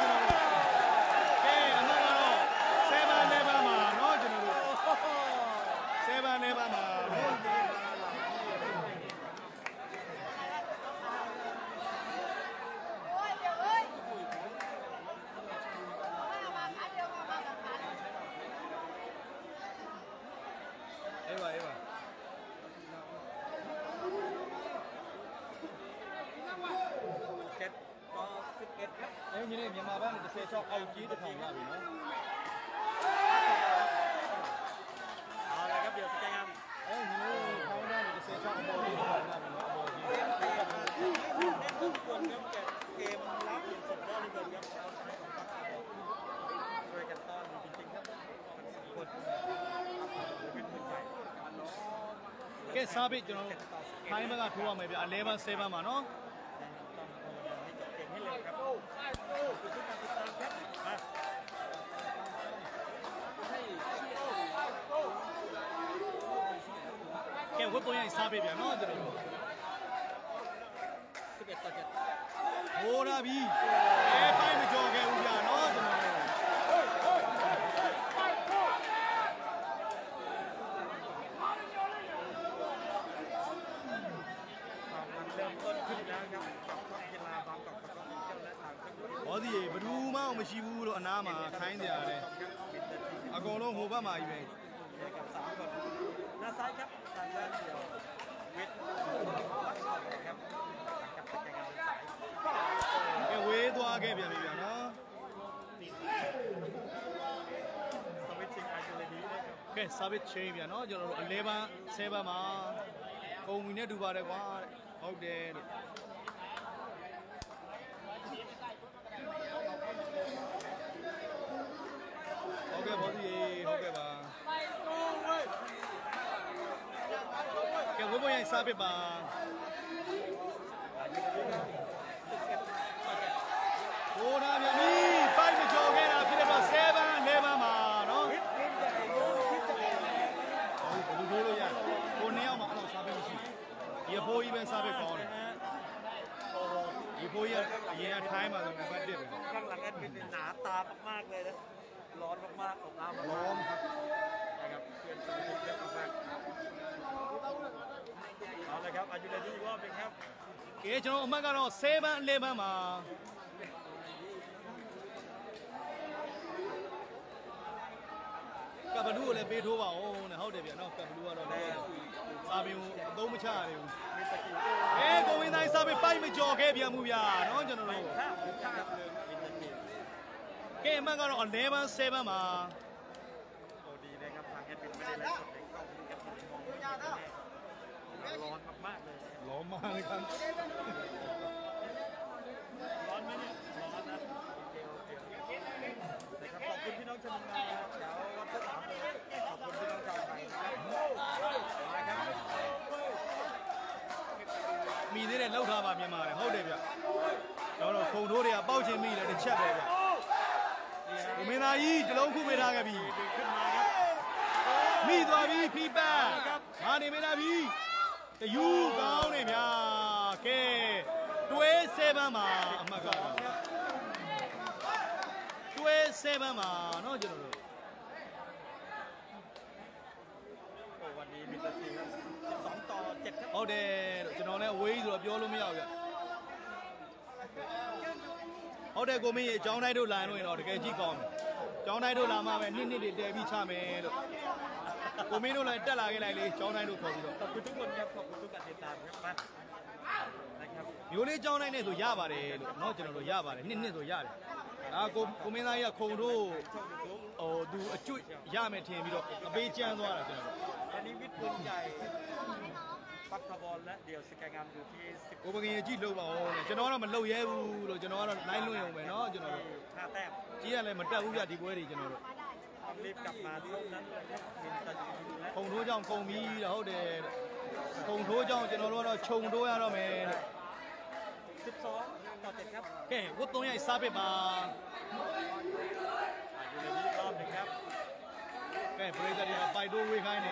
ကျွန်တော်เอ้အမှန်တော့7 level မှာเนาะကျွန်တော်7 level မှာเซชอบเอาจีตะทองแล้วพี่เนาะเอาเลยครับเดี๋ยวสแกนงามเอ้ยนี่เขาได้เซชอบเอาจีตะทองแล้วพี่เนาะเอาจีคนครับเกมรับอย่างสุดยอดเลยครับช่วยกันต้อนจริงๆครับคนเป็นคนใหญ่แค่ซาบิจเราไทยมันก็ทั่วไปแบบ11 7มาเนาะแกวุ้นตัวใหญ่ซาบิแบบนั้นเลยโอ้ราบีแกไปไม่จบแกอุบาน้อจังเลยเริ่มต้นขึ้นแล้วครับกับกีฬาบางกอกกับกีฬาและทางโอ้ดีบรูมาไม่ชิบูแล้วน้ามาใช้เดียร์เลยอากงลงหัวบ้ามาอีกเลยกับสามคนหน้าซ้ายครับทางด้านเดียววิทย์ครับกับสายการสายแกเวตัวแกเปลี่ยนไปเนาะสวิตชิงอาจจะเลยดีเลยครับแกสวิตชิงเปลี่ยนเนาะจะเราเลบ้าเซบ้ามาโกมีเนี่ยดูบาร์เลยว่าออกเดนโอเคพอดีโอเคบ้าแกวุ้นตัวใหญ่ซาบิบ้าโอ้น่าเบียมีไปไม่จบแกนะพี่เด็กบ้าเซบ้าเนบ้ามาเนาะโอ้ดูดูเลยยังคนเนี่ยมาเอาซาบิมาชิอีโพยเป็นซาบิก่อนอีโพยยังท้ายมาตรงนี้แบบเด็กข้างหลังกันเป็นหนาตามากๆเลยนะร้อนมากๆของน้ำร้อนครับนะครับเพื่อนสมุทรเยอะมากเอาเลยครับอายุเลยที่ว่าเป็นครับเอ๋ชโนมังกรเซบันเลบันมากับบรรลุเลยไปทั่วเอาเนี่ยเขาเดี๋ยวเนาะกับบรรลุเราเนี่ยซาบิวตัวไม่ใช่เลยเอ๋กูวินได้ซาบิไปไม่จบแค่เบียร์มูเบียร์น้องจันโรเกมมันก็ออกเลเวลเซเว่นมาโอ้ดีเลยครับทางแอดมินไม่ได้ไลฟ์สดเลยเข้าถึงกับคนมองร้อนมากๆเลยร้อนมากเลยครับร้อนไหมเนี่ยร้อนนะขอบคุณพี่น้องชาวนาแถววัดสามขอบคุณพี่น้องชาวไทยมีนี่แหละเล่าท่ามาเมียมาเลยเขาเด็กแบบเราคงโทษเลยอ่ะเป้าเจมี่เลยเด็กแช่เลยผมไม่ได้ยี่จะลงคู่ไม่ได้กับพี่มีตัวพี่พี่แป๊ะมาเนี่ยไม่ได้พี่แต่ยูก้าวเนี่ยพี่แกตัวเซบามาอเมริกาตัวเซบามาเนาะจุดนี้วันนี้มีตัวที่12 ต่อ 7ครับเอาเด็ดจุดน้องเนี่ยวิ่งตัวเบี้ยวลงไม่เอาเลยဟုတ်တယ်ကိုမင်းရေကြောင်းတိုင်းတို့လာလို့ရင်တော့တကယ်ကြည့်ကောင်းတယ်ကြောင်းတိုင်းတို့လာမှပဲနှစ်နှစ်တွေတည်ပြီးချမယ်လို့ကိုမင်းတို့လည်းတက်လာခဲ့လိုက်လေကြောင်းတိုင်းတို့ခေါ်ပြီးတော့ကုတုကမြတ်ခေါ်ကုတုကတင်တာပဲပါမျိုးလေးကြောင်းတိုင်းနဲ့ဆိုရပါတယ်လို့เนาะကျွန်တော်တို့ရပါတယ်နှစ်နှစ်ဆိုရတယ်ဒါကိုမင်းသားကြီးကခုံတို့ဟိုသူအကျွတ်ရမယ်ထင်ပြီးတော့အပေးချမ်းသွားတာကျွန်တော်တဏိဝိထုံကြိုင်ปักกระบอลและเดี่ยวสแกนงามอยู่ที่10โอ้บางทีจี้ลงมาโอ้เนี่ยจนน้องเรามันเล่าแย่บูหรอจนน้องเราไล่ลุยลงไปเนาะจนน้องเรา5 แต้มจี้อะไรมันแต้มอุ้ยดีกว่าดีจนน้องเราต้องรีบกลับมาเท่านั้นเลยครับมินตันคงโถจ้องคงมีเดี๋ยวเด็ดคงโถจ้องจนน้องเราชงโถย่าเราเมย์12 ต่อ 7ครับแกวุ้นตัวใหญ่ซาเปมาอยู่ในนี้รอบหนึ่งครับแก ကဲပရိသတ်တွေကပိုက်တိုးဝေးခိုင်းနေ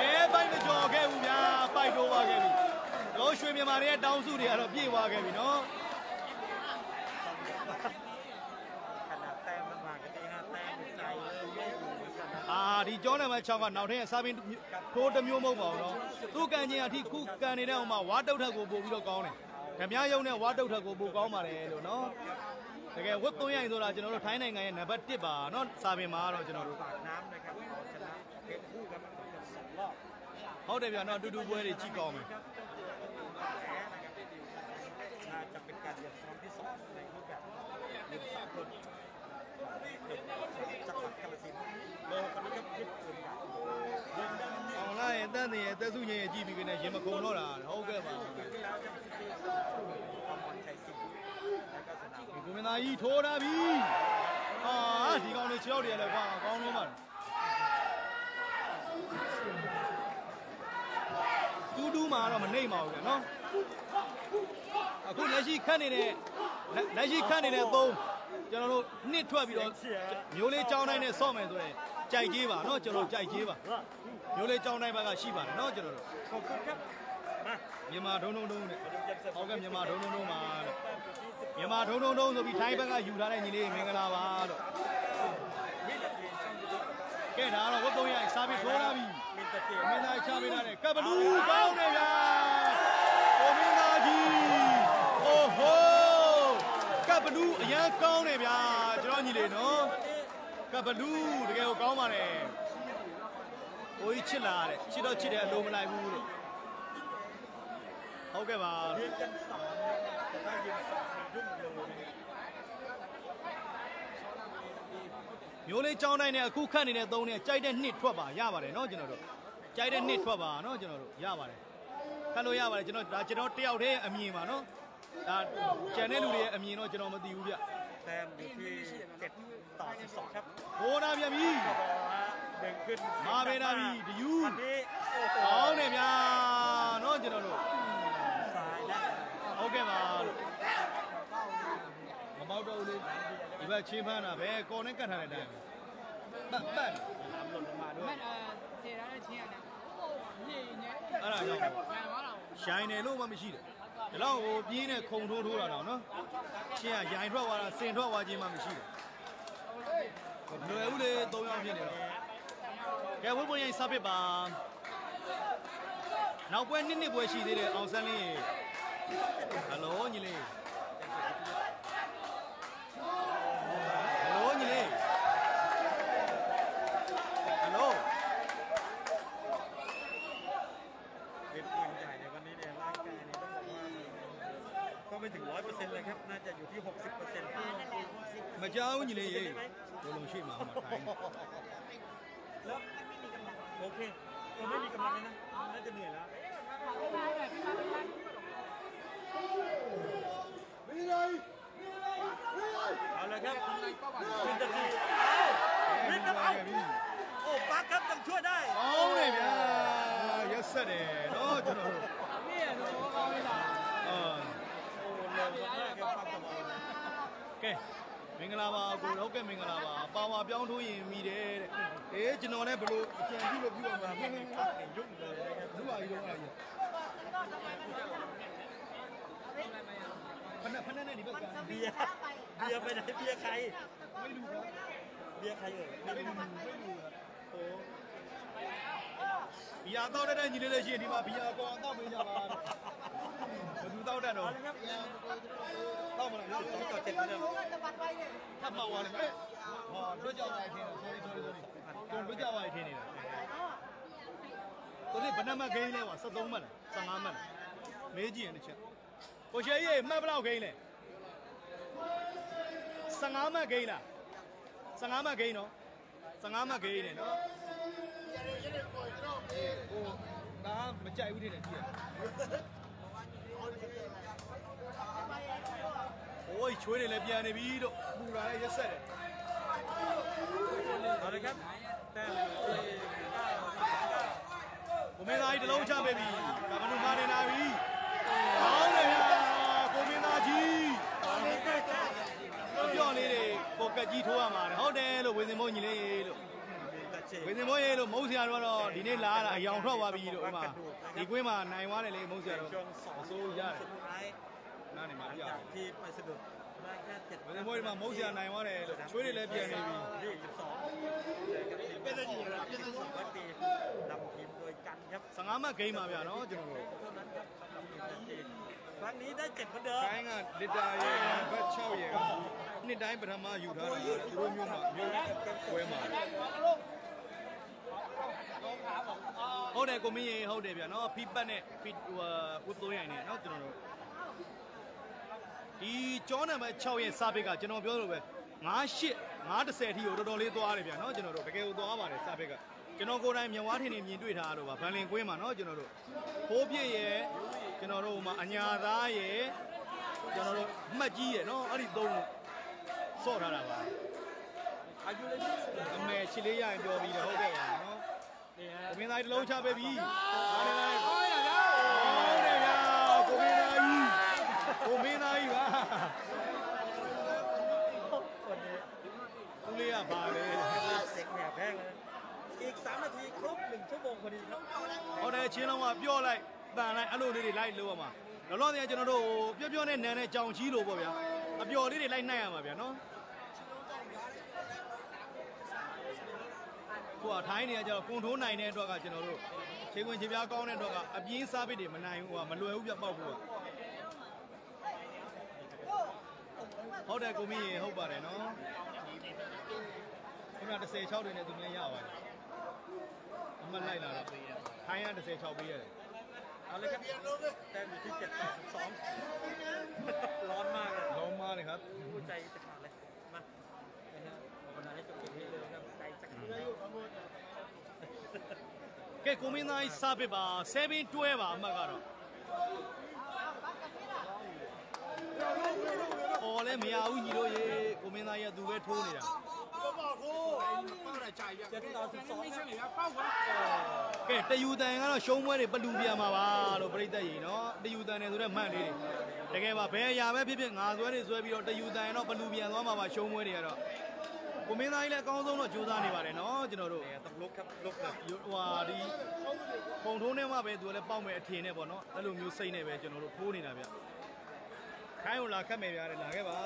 အဲပိုက်မကျော်ခဲ့ဘူးဗျာပိုက်တိုးသွားခဲ့ပြီတို့ရွှေမြန်မာတွေရဲ့တောင်းစုတွေကတော့ပြည့်သွားခဲ့ပြီနော်အာဒီကြောနဲ့မှ6ကနောက်ထပ်စာပင်ထိုးတစ်မျိုးမဟုတ်ပါဘူးနော်သူ့ကန်ချင်းအထိခုကန်နေတဲ့အောင်မှဝါတုတ်ထက်ကိုပို့ပြီးတော့ကောင်းတယ်ခမရုံနဲ့ဝါတုတ်ထက်ကိုပို့ကောင်းပါတယ်လို့နော်တကယ်ဝတ်သွင်းရရင်ဆိုတာကျွန်တော်တို့ထိုင်းနိုင်ငံရဲ့နံပါတ်1ပါနော်စာပင်မှာတော့ကျွန်တော်တို့น้ำนะครับของชนะเก็บคู่กันมา2รอบဟုတ်တယ်ဗျာနော်တူတူပွဲတွေကြီးကောင်းမယ်จะเป็นการเรียนซ้อมที่2ในรูปแบบเรียนซ้อมคนจากฝั่งกาฬสินธุ์โลกนี้ก็พิจารณาออนไลน์ตั้งแต่แต่สุญญ์ยังจี้ไปเนี่ยยังไม่คงတော့တာဟုတ်ကဲ့ပါဒီကိုမင်းသားကြီးထိုးတာပြီဟာဒီကောင်လေး6ရောက်တယ်လေကွာကောင်းလုံးပါတူတူမှာတော့မနှိမ်ပါဘူးကွာနော်အခုလက်ရှိခတ်နေတဲ့3ကျွန်တော်တို့နှစ်ထွက်ပြီးတော့မျိုးလေးကြောင်းတိုင်းနဲ့ဆော့မယ်ဆိုရင်ကြိုက်ကြီးပါနော်ကျွန်တော်ကြိုက်ကြီးပါမျိုးလေးကြောင်းတိုင်းဘက်ကရှိပါတယ်နော်ကျွန်တော်တို့ဟုတ်ကဲ့ครับမြန်မာဒုံဒုံဒုံနဲ့ဟုတ်ကဲ့မြန်မာဒုံဒုံဒုံပါလို့မြန်မာဒုံဒုံဒုံဆိုပြီးထိုင်းဘက်ကယူထားတဲ့ညီလေးမင်္ဂလာပါလို့ကဲဒါတော့ဝတ်ပုံရိုက်စားပြီးထိုးလာပြီမင်းသားချပေးလာတဲ့ကပ်ဘလူးကောင်းတယ်ဗျာကိုမင်းသားကြီးโอ้โหကပ်ဘလူးအရန်ကောင်းတယ်ဗျာကျွန်တော်ညီလေးနော်ကပ်ဘလူးတကယ်ကိုကောင်းပါတယ်ဟိုကြီးချစ်လာတဲ့ချစ်တော့ချစ်တယ်အလိုမလိုက်ဘူးလို့ဟုတ်ကဲ့ပါမျိုးလေးကြောင်းတိုင်းနဲ့အခုခတ်နေတဲ့သုံးနဲ့ကြိုက်တဲ့နှစ်ထွက်ပါရပါတယ်နော်ကျွန်တော်တို့ကြိုက်တဲ့နှစ်ထွက်ပါနော်ကျွန်တော်တို့ရပါတယ်ခတ်လို့ရပါတယ်ကျွန်တော်တယောက်တည်းအမြင်ပါနော်อ่าแชนแนลလူတွေရဲ့အမြင်တော့ကျွန်တော်မသိဘူးဗျแซมอยู่ที่7ต่อ12ครับโหน่าเปียบีเด้งขึ้นมาเบนาบีดยูอ๋อเนี่ยဗျาเนาะကျွန်တော်တို့ဟုတ်ကဲ့ပါမပေါက်တော့လေဒီဘက်ချင်းဖမ်းတာပဲကော်နဲ့ကတ်ထားတဲ့အတိုင်းပတ်လာမလို့လမတော့မက်စေထားတဲ့ချင်းရတယ်နေနေအဲ့ဒါကြောင့်ရှိုင်းတယ်လို့မှမရှိတယ်ဒီလောက်ကိုပြင်းနဲ့ခုံထိုးတာတော့နော်ချင်းကရိုင်ထွက်သွားတာစင်ထွက်သွားခြင်းမှမရှိဘူးလွယ်ဦးလေ၃ယောက်ဖြစ်နေတော့ကဲဝင်းပွင့်ရင်စပစ်ပါနောက်ပွဲနှစ်ပွဲရှိသေးတယ်အောင်ဆန်းလင်းရေဟယ်လိုညီလေးဟယ်လိုညီလေးဟယ်လိုไม่ถึง 100% เลยครับน่าจะอยู่ที่ 60% มาเจ้าอยู่เลยโดนลงชื่อมาไทยแล้วไม่มีกำลังโอเคเราไม่มีกำลังนะน่าจะเหนื่อยแล้วมีเลยเอาเลยครับวินเตอร์ทีวินเตอร์เอาโอ้ปาร์คครับต้องช่วยได้เอาเลยเนี่ยยัดเสด็จโอ้จุดนี่ดูเอาเลยนะကဲမင်္ဂလာပါကိုဟုတ်ကဲ့မင်္ဂလာပါပါဝါပြောင်းထိုးရင်မိတယ်တဲ့အေးကျွန်တော်လည်းဘလို့အကြံပြုလို့ပြုတော့မှာမင်းကရုပ်လာတယ်ဘုရားကြီးတော့လာရဲ့ဖနက်နဲ့ဒီဘက်ကဘီယာไปไหนဘီယာใครไม่รู้ครับဘီယာใครเอ่ยไม่รู้โหဘီယာတော့တဲ့ညီလေးလေးရှိရင်ဒီမှာဘီယာကောင်တော့မေးကြပါဘယ်သူတောက်တယ်တော့တောက်မလားတောက်ချက်တယ်ထပ်မှောက်သွားတယ်ဟာလွတ်ကြပါရဲ့ထင်တယ် sorry ကိုလွတ်ကြပါရဲ့ထင်နေတာကိုလေးဘယ်နှမဂိမ်းလဲကွာ73မှတ်လား15မှတ်လားမေးကြည့်ရင်တစ်ချက်ကိုရှယ်ကြီးမှတ်ဘလောက်ဂိမ်းလဲ15မှတ်ဂိမ်းလား15မှတ်ဂိမ်းနော်15မှတ်ဂိမ်းနေနော်ကိုဒါမကြိုက်ဘူးတဲ့ကြည့်ရโอ้ยช่วยเลยเลยเปียนเลยพี่โดปูราเลยยัดเสร็จเอาเลยครับแต่โกเมนตาကြီးတစ်လုံးချပေးပြီဒါမနုမာနေလာပြီဟောင်းတယ်ဗျာโกเมนตาကြီးပြောင်းလေးတွေကိုကက်ကြီးထိုးရမှာဟုတ်တယ်လို့ဝင်းစင်မိုးညီလေးလို့ဝင်းစင်မိုး ลูกมูเสียรู้ป่ะดีนี่ลาละยองทั่วว่าบีลูกมาดีกว่ามาในวันเลยมูเสียรู้สู้ยากนั่นนี่มาที่อ่ะที่ไปสะดุดวันนี้มวยมามูเสียในวันเลยช่วยได้เลยเพียงนี้บีเป็นอะไรอยู่นะเป็นอะไรอยู่วันตีนำทีมโดยกันครับสังหารมาเกย์มาแบบเนาะจุดนี้ครั้งนี้ได้เจ็บเหมือนเดิมใช่ไงดิดายก็เช่าเย่นี่ได้ประธามาอยู่ท่าร่วมยุ่งมายุ่งเว้ยมาเขาเด็กกูมีเขาเด็กแบบเนาะพิบันเนี่ยพิอุตุยังเนี่ยเนาะจุดนี้ดีจ้อนเนี่ยมาเช่าเย่ซาบิกาจุดนี้แบบว่าง้าชิง้าจะเสียที่อยู่ตรงนี้ตัวอะไรแบบเนาะจุดนี้ไปเกี่ยวตัวอะไรซาบิกาจุดนี้กูได้มีวัดที่นี่มีด้วยท่ารู้ป่ะแฟนเลี้ยงกูมาเนาะจุดนี้โคบเย่เจ้าหน้าที่มาอัญญาดาเย่เจ้าหน้าที่มาจีเย่เนาะอะไรตรงโซ่ระดับว่าอายุเลยทำไมชิลียังดูดีเลยโอเคเนาะผมยังได้เล่าชาเบบี้อะไรอะไรโอ้ยนะจ๊ะโอ้ยนะจ๊ะกูไม่ได้วะกูเลี้ยบาร์เลยเสกแหนบแห้งอีก3นาทีครบ1ชั่วโมงพอดีครับเอาได้เชียร์เราว่าเบี้ยอะไรแต่ในอารมณ์ดีๆไล่เร็วมาแล้วรอบนี้เจ้าหน้าที่เบี้ยเนี่ยในจองชี้โลบ่แบบอภิโยดีๆไล่แน่มาแบบเนาะกูอ่ะท้ายเนี่ยเจ้าคงทุนไหนเนี่ยตัวก็เจ้าหน้าที่เชิงคนเชียร์ก้าวเนี่ยตัวก็อภิยินซาบิดมันไหนกูอ่ะมันรวยกูเบี้ยเป้ากูอ่ะเขาได้กูมีเขาบ่ได้เนาะคุณอาจจะเสียเช่าด้วยเนี่ยตรงนี้ยาวไปมันไล่เราท้ายอาจจะเสียเช่าเบี้ยอะไรครับแต่อยู่ที่7.2ร้อนมากเลยร้อนมากเลยครับหัวใจจะขาดเลยมาวันนี้จะเป็นเรื่องครับใจจะขาดเลยแกกูมีนายซาบิบะ7-12ว่ะมากันโอ้เลยไม่เอาอยู่เลยกูมีนายดูเวทโทนี่ละแกแต่ยูตันก็เราชมว่าเนี่ยประตูเบียมาบ้าเราประเดี๋ยวยีเนาะแต่ยูตันเนี่ยตัวเรื่องมันดีแต่แกว่าเพียงยามแบบเพียงงานส่วนนี้ส่วนบีเราแต่ยูตันเนาะประตูเบียตัวมาบ้าชมว่าเนี่ยเราผมไม่ได้เลยก็ต้องเราจูดานี่บ้าเลยเนาะจีนเราดูต้องลุกครับลุกแบบยุทธวารีคงทุนเนี่ยว่าไปดูเลยเป้าหมายทีเนี่ยบ่เนาะแล้วลุงยูซีเนี่ยไปจีนเราดูพูนี่นะเบียใครคนละแค่ไม่เบียเลยละแกบ้า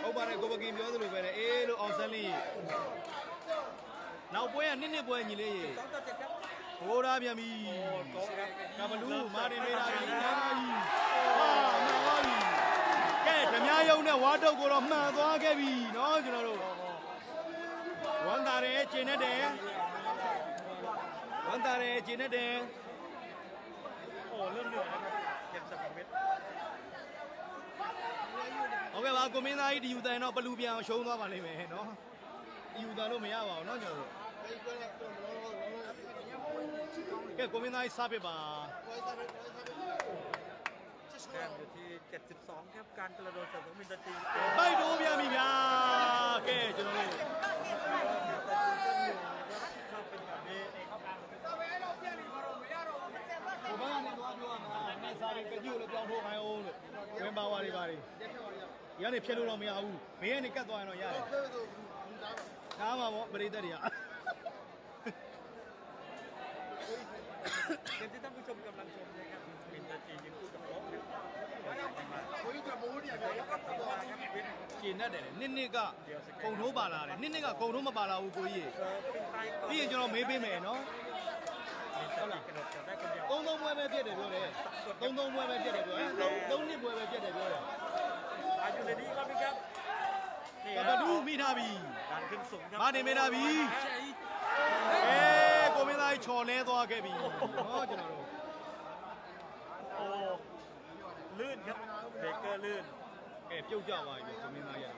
เอาไปเลยกูบอกกินเยอะตัวลูกไปเลยเออลูกออมสันนี่น้าป่วยอันนี้เนี่ยป่วยนี่เลยโอ้ราบีมีกับลูกมาดีไม่ได้นะว้าวมาว้าวแกแต่เมียยาวเนี่ยวัดเอากูเราแม่ตัวแกบีน้องจุนรู้วันตาเร่เจนเดนวันตาเร่เจนเดนโอ้เริ่มเหนื่อยแล้วเก็บสับเม็ดโอเคว่ากูไม่ได้ดิวแต่เนาะปลูกยางชงตัวมาเลยไหมเนาะดิวแต่เราไม่เอาเนาะเจ้าแกกูไม่ได้ซาเปบ้าแกอยู่ที่7.2ครับการกระโดดจากนักบินตะจีไปดูเบียมีเบียแกจุดนี้เป็นบาวารีบารียันนี่เพื่อนเราไม่เอาเมียนี่ก็ตัวน้อยยันน้ามาบ่บริษัทยันเด็กที่ท่านผู้ชมกำลังชมนะครับมินตาจียิงคู่กับโลกจีนนั่นเองนี่นี่ก็คงรู้บาลาเลยนี่นี่ก็คงรู้มาบาลาอูกูยี่พี่จะเราไม่ไปไหนเนาะ东不会被别人丢的，东不会被别人丢的，东你不会被别人丢的。阿朱雷迪拉比卡，巴布鲁米达比，马内米达比，哎，国民党乔内多阿盖比，哦，真的喽。哦，ลื่นครับเบเกอร์ลื่นเก็บเจ้าเจ้ามาอยู่ตรงนี้มาอย่าง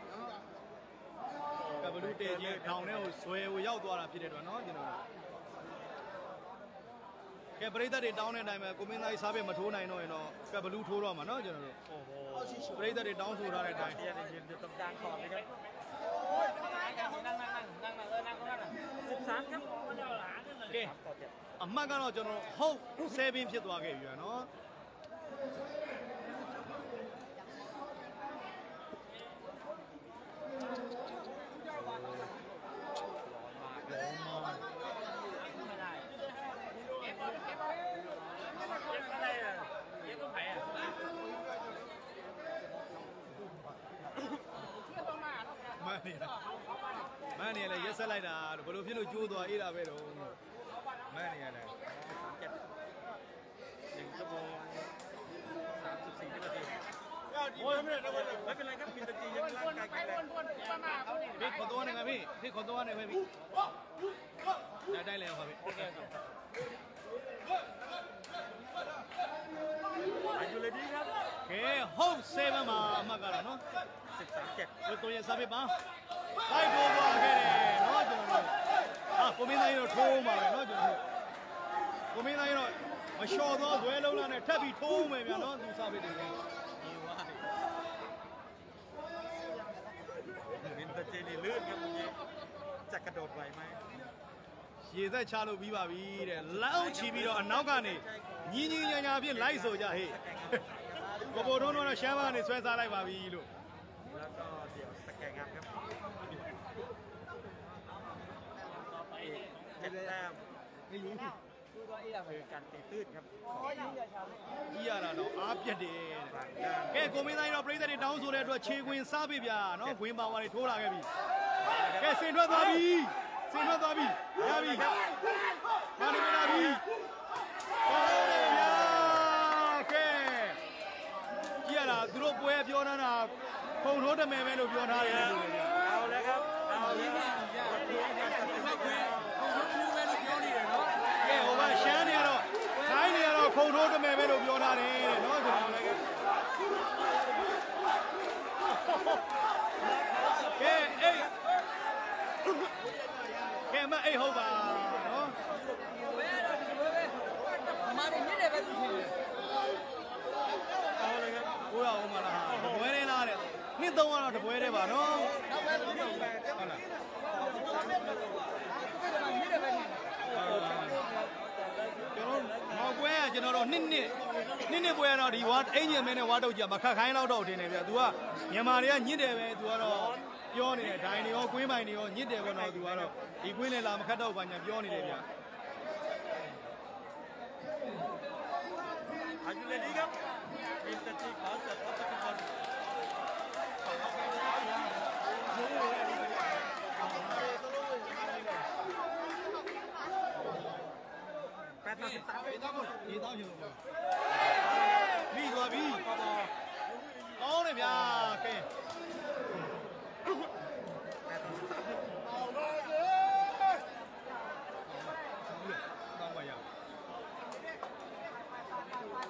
กับบาลูเตจีดาวเนี่ยสวยวิ่งยาวตัวละพี่เด็ดวะเนาะจริงๆแกบริษัทเดตาวน์เนี่ยได้ไหมกูไม่ได้ซาเบมาทูนายน้อยเนาะแกบลูทูรอมาเนาะเจ้าหน้าที่บริษัทเดตาวน์สูราได้ได้ยืนอยู่ตรงกลางขอบเลยครับ13ครับโอเคอ่ะมากันเนาะเจ้าหน้าที่เขาเซฟบินผิดตัวแกอยู่เนาะ ไม่เนี่ยเลยเยอะสลายนะบลูฟิโนจูตัวอีลาเบโรไม่เนี่ยเลยยังชั่วโมง34 นาทีโอ้ยไม่เป็นไรครับมีตะกี้ยังร่างกายแข็งแรงพี่ขอตัวหนึ่งครับพี่ขอตัวหนึ่งครับพี่ได้แล้วครับพี่อายุเลยดีครับเฮ้ยโฮมเซฟมากันแล้วเนาะ13-7ตัวยังสับไปป่ะไปดูบอลกันเลยเนาะจุดนี้ผมไม่ได้ยินโทรมาเลยเนาะจุดนี้ผมไม่ได้ยินมาโชว์ตัวด้วยแล้วนะเนี่ยแทบไปโทรมาเลยเนาะดูสับไปดีกันวินเตอร์เจนี่ลื่นครับคุณยี่จะกระโดดไหวไหมยีได้ชาลูบีบาบีเด้อเล่าชีบีเราหนาวกันนี่ยิ่งยาพี่ไล่โซ่จ้าเฮ้ยกบฏโดนว่าเชฟวันนี่สวยซาไล่บาบีลูกแล้วก็เดี๋ยวสแกนครับต่อไป7 แต้มไม่รู้คือการตีตื้นครับเยี่ยนะเนาะอาบยัดเด่นแกกูไม่ได้เราปริศนาดาวสุดเลยด้วยเชี่ยกุนซาบิบยาเนาะกุนบาวานี่โทรอะไรกันบีแกเซ็นด้วยบาบียาบีมาดิบาบีแกเยี่ยนะดูรูปเวฟย้อนนะคงรู้แต่ไม่รู้ย้อนอะไรเอาเลยครับเอาเลยคงโทษทำไมไม่รู้โยนอะไรเนาะจุดนี้แกมาเอ้ยเขาบ้าเนาะมาดินี่เด็กไปดูสิเอาเลยครับกูเอามาละบวยได้ละเนี่ยนี่ต้องมาละบวยได้บ้าเนาะကျွန်တော်နှစ်ပွဲတော့ဒီဝါအင်ဂျင်မဲနဲ့ဝါတုတ်ကြမခက်ခိုင်းတော့တင်နေပြ။ तू ကမြန်မာတွေကညစ်တယ်ပဲ။ तू ကတော့ပြောနေတယ်ဒိုင်နေရောကွင်းပိုင်နေရောညစ်တယ်ပဲတော့ तू ကတော့ဒီကွင်းနဲ့လာမခက်တော့ပါညာပြောနေတယ်ဗျာ။အယူလေဒီကမင်းတက်တီပါစပ်ပတ်ပတ်ပတ်นี่ต้องอยู่มีตัวบีเอาเลยพี่แกต้องไปยังเอา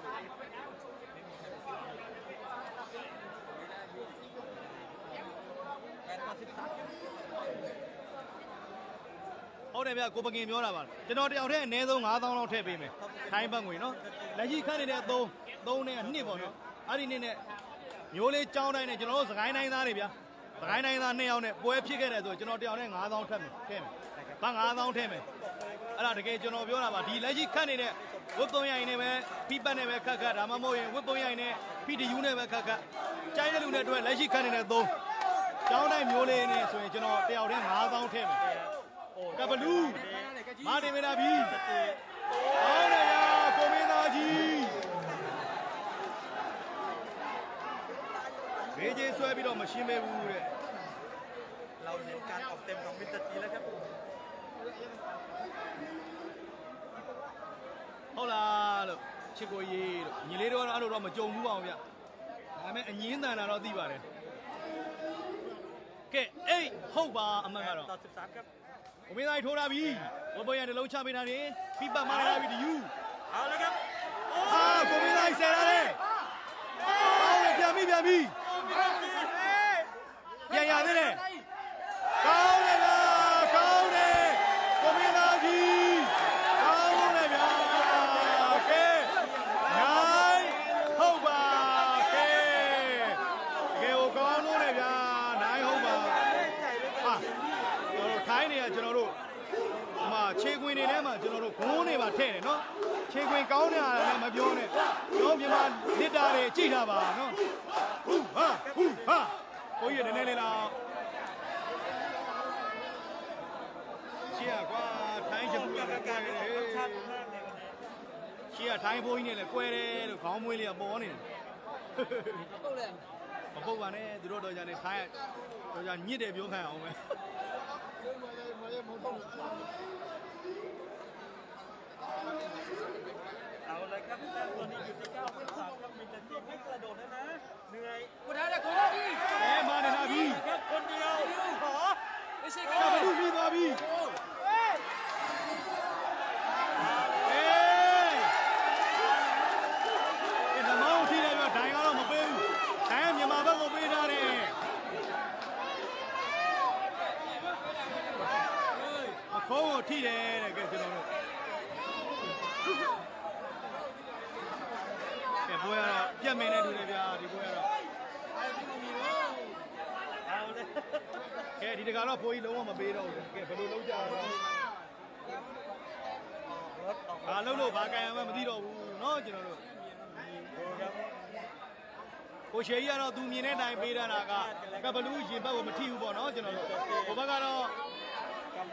เลยพี่กูไปกินเยอะแล้วบ้างจะนอนเดี๋ยวเท่เนื้อตรงหาต้องเราเท่ไปไหมไทยบางคนเนาะและที่ข้างนี้เนี่ยโตเนี่ยนี่บ่เนาะอันนี้เนี่ยโยเลเจ้าได้เนี่ยจนเราสกายในนั้นเลยพี่สกายในนั้นเนี่ยเอาเนี่ยป่วยพิการเลยตัวจนเราเดี๋ยวเนี่ยหาต้องเท่ไหมบางหาต้องเท่ไหมอะไรเด็กจนเราเยอะแล้วบ้างดีและที่ข้างนี้เนี่ยวุฒิปริญญาเนี่ยพี่ปั้นเนี่ยข้าข้ารามาโมยวุฒิปริญญาเนี่ยพี่ดิยูเนี่ยข้าข้าใจเนี่ยรู้เนี่ยด้วยและที่ข้างนี้เนี่ยโตเจ้าได้โยเลเนี่ยส่วนจนเราเดี๋ยวเนี่ยหาต้องเท่ไหมกับลูมาดิไม่ได้พี่เอาเลยยาโกเมนาจีเบเจสวยไปแล้วไม่ชิมไม่บูเลยเราเห็นการออกเต็มของมิสเตอร์จีแล้วครับเอาล่ะลูกชิโกยีลูกยีเลี้ยด้วยนะลูกเราไม่จมผู้บ่าวเนี่ยแต่แม่ยีนแต่เราตีไปเลยแกเอ้ยเข้าป่าอเมริกาต่อ13ครับผมไม่ได้โทรศัพท์พี่ว่าบอยยังเดือดร้อนชาไปนานนี้พี่ป้ามาได้วิดีโอเอาเลยครับผมไม่ได้เสียแล้วเลยเอาเลยพี่พี่อย่าได้เลยเอาเลยนะเอาเลยผมไม่ได้พี่เอาเลยพี่โอเคนายเข้ามาโอเคเกี่ยวกับนู้นเลยพี่นายเข้ามาท้ายเนี่ยจนเรามาเชี่ยกุยเนี่ยมาจนเราโง่เนี่ยมาเท่เนาะเชี่ยกุยเก่าเนี่ยอะไรมาเยอะเนี่ยน้องพี่มาดิดาเลยจีดาบ้าเนาะฮู้ฮ่าโอ้ยเดี๋ยวเนี่ยเราเชี่ยกว่าท้ายจะพูดอะไรกันเลยเชี่ยท้ายพูดเนี่ยเลยกล้วยเลยหรือของมวยเลยบ่อเนี่ย ก็วันนี้ดูโดยจะในค่ายโดยจะยี่เดียวแค่เอาไหมเอาเลยครับพี่แต้มตอนนี้อยู่ที่9 เป็น3ครับมีแต่เทียบให้กระโดดนะเหนื่อยกูได้แล้วกูมาในนาบีครับคนเดียวขอไม่ใช่ครับมาดูพี่นาบีเขาที่เด็ดเลยแกจะลองแกบัวอะไรเพี้ยนไม่ได้ดูเลยเพี้ยนดีบัวอะไรแกที่เด็กเราพูดแล้วว่ามาเบียร์เราแกไปดูเราจ้าแล้วเราพาแกมาดีเราน้อยจีนเราโอ้เชียร์เราดูมีแน่ใจเบียร์นะแกไปดูจีนบ้างว่าที่อุบลน้อยจีนเราโอ้บ้ากันเรา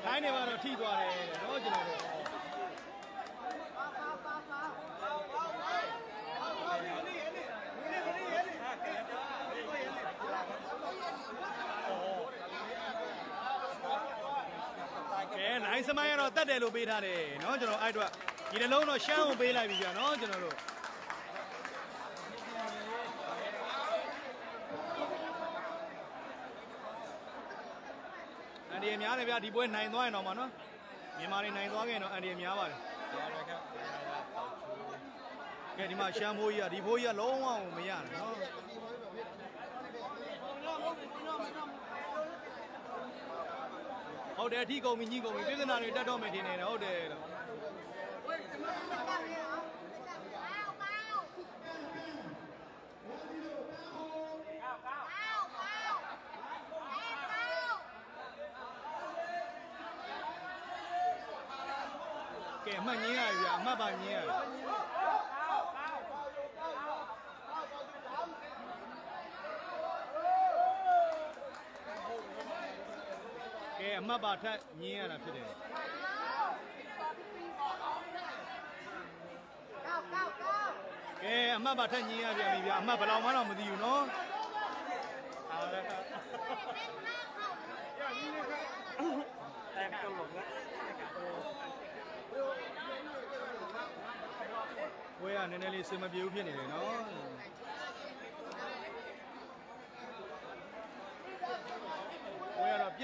ท้ายในวันเราที่ตัวเลยน้อยจีนเราไหนสมัยเราตัดเดลูบีท่าเลยน้อยจีนเราไอ้ตัวยีเดลูน้อยเชี่ยวบีอะไรบีจ้าน้อยจีนเราอันนี้มีอะไรบ้างที่บุญนายน้อยน้องมันเนาะมีมาเรียนนายน้อยกันเนาะอันนี้มีอะไรบ้างแกที่มาเชื่อมโยงดีโยงล้อว่าไม่ยากเนาะเอาเดี๋ยวที่กูมีนี่กูมีเป็นอะไรเดี๋ยวต้องไปที่ไหนเนาะเอาเดี๋ยวแกมาเงี้ยอย่ามาบางเงี้ยแกมาบาดแท้เงี้ยนะพี่เด็กแกมาบาดแท้เงี้ยพี่มีพี่มาบาดเรามาเราไม่ดีอยู่เนาะเอาละครับแต่ก็หลงนะเว้ยเนี่ยเลยซื้อมาบิวพี่เนี่ยเนาะเว้ยเราเพี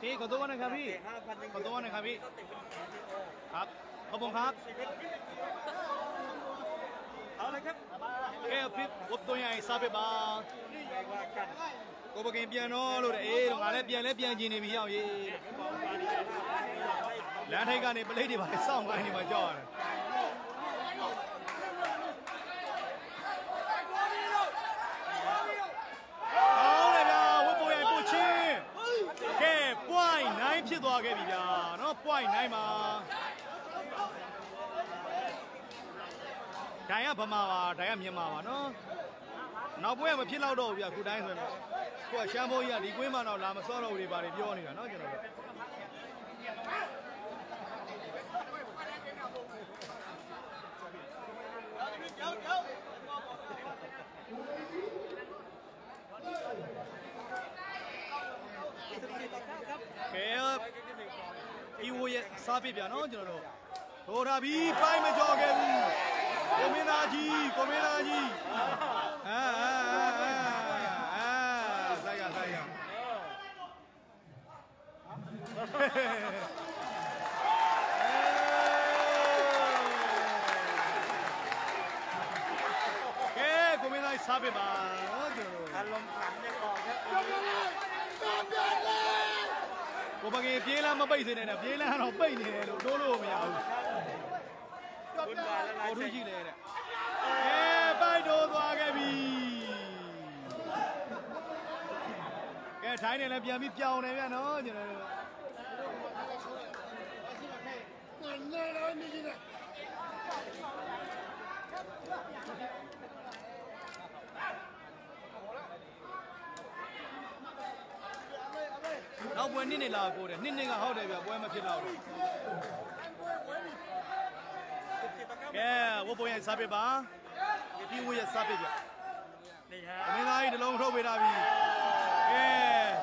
พี่ขอตัวนะครับพี่ขอตัวนะครับพี่ครับขอบคุณครับเอาเลยครับแกพี่วบตัวใหญ่ซาเปบากูบอกเพียงน้อลูกเอ๋ยงานเล่นเพียงเล่นเพียงจีนี่มีเอาอยู่แล้วที่การนี่เป็นเรื่องที่มาสร้างกันนี่มาจอดเอาเลยเพียงวุ้บยายปูชีแกป่วยไหนพี่ตัวแกบีเพียงน้อป่วยไหนมาใครอะพม่าวะใครอะเมียมาวะน้อน้าป่วยมาพี่เล่าดูพี่กูได้ส่วนไหนกูเชื่อมโยงดีกว่ามาเราลามาสอนเราดีบารีพี่อ่อนนี่กันน้อจีนเฮ้ยอีวูย์ซาบิพี่น้องจีนเราโทราบีไปไม่จอกันโกเมนาจีโกเมนาจีแกกูไม่ได้ซาบิบาอารมณ์ขันจะก่อนครับกูบอกเองเพี้ยนแล้วมาไปสิเนี่ยเพี้ยนแล้วเราไปเนี่ยโดนโล่ไม่เอา အော်ထူးကြီးလေတဲ့အဲပိုက်တိုးသွားခဲ့ပြီကဲထိုင်းနဲ့လည်းပြန်ပြီးပြောင်းနေပြန်နော်ကျွန်တော်တို့နောက်ပွဲနှစ်နေလာကိုတဲ့နှစ်နေကဟုတ်တယ်ဗျပွဲမဖြစ်တော့ဘူးကဲဝဘုံရဲ့စားပြပါဒီဝရဲ့စားပြပြနေဟာအမင်းသားကြီးတလုံးထုတ်ပေးတာပြီကဲ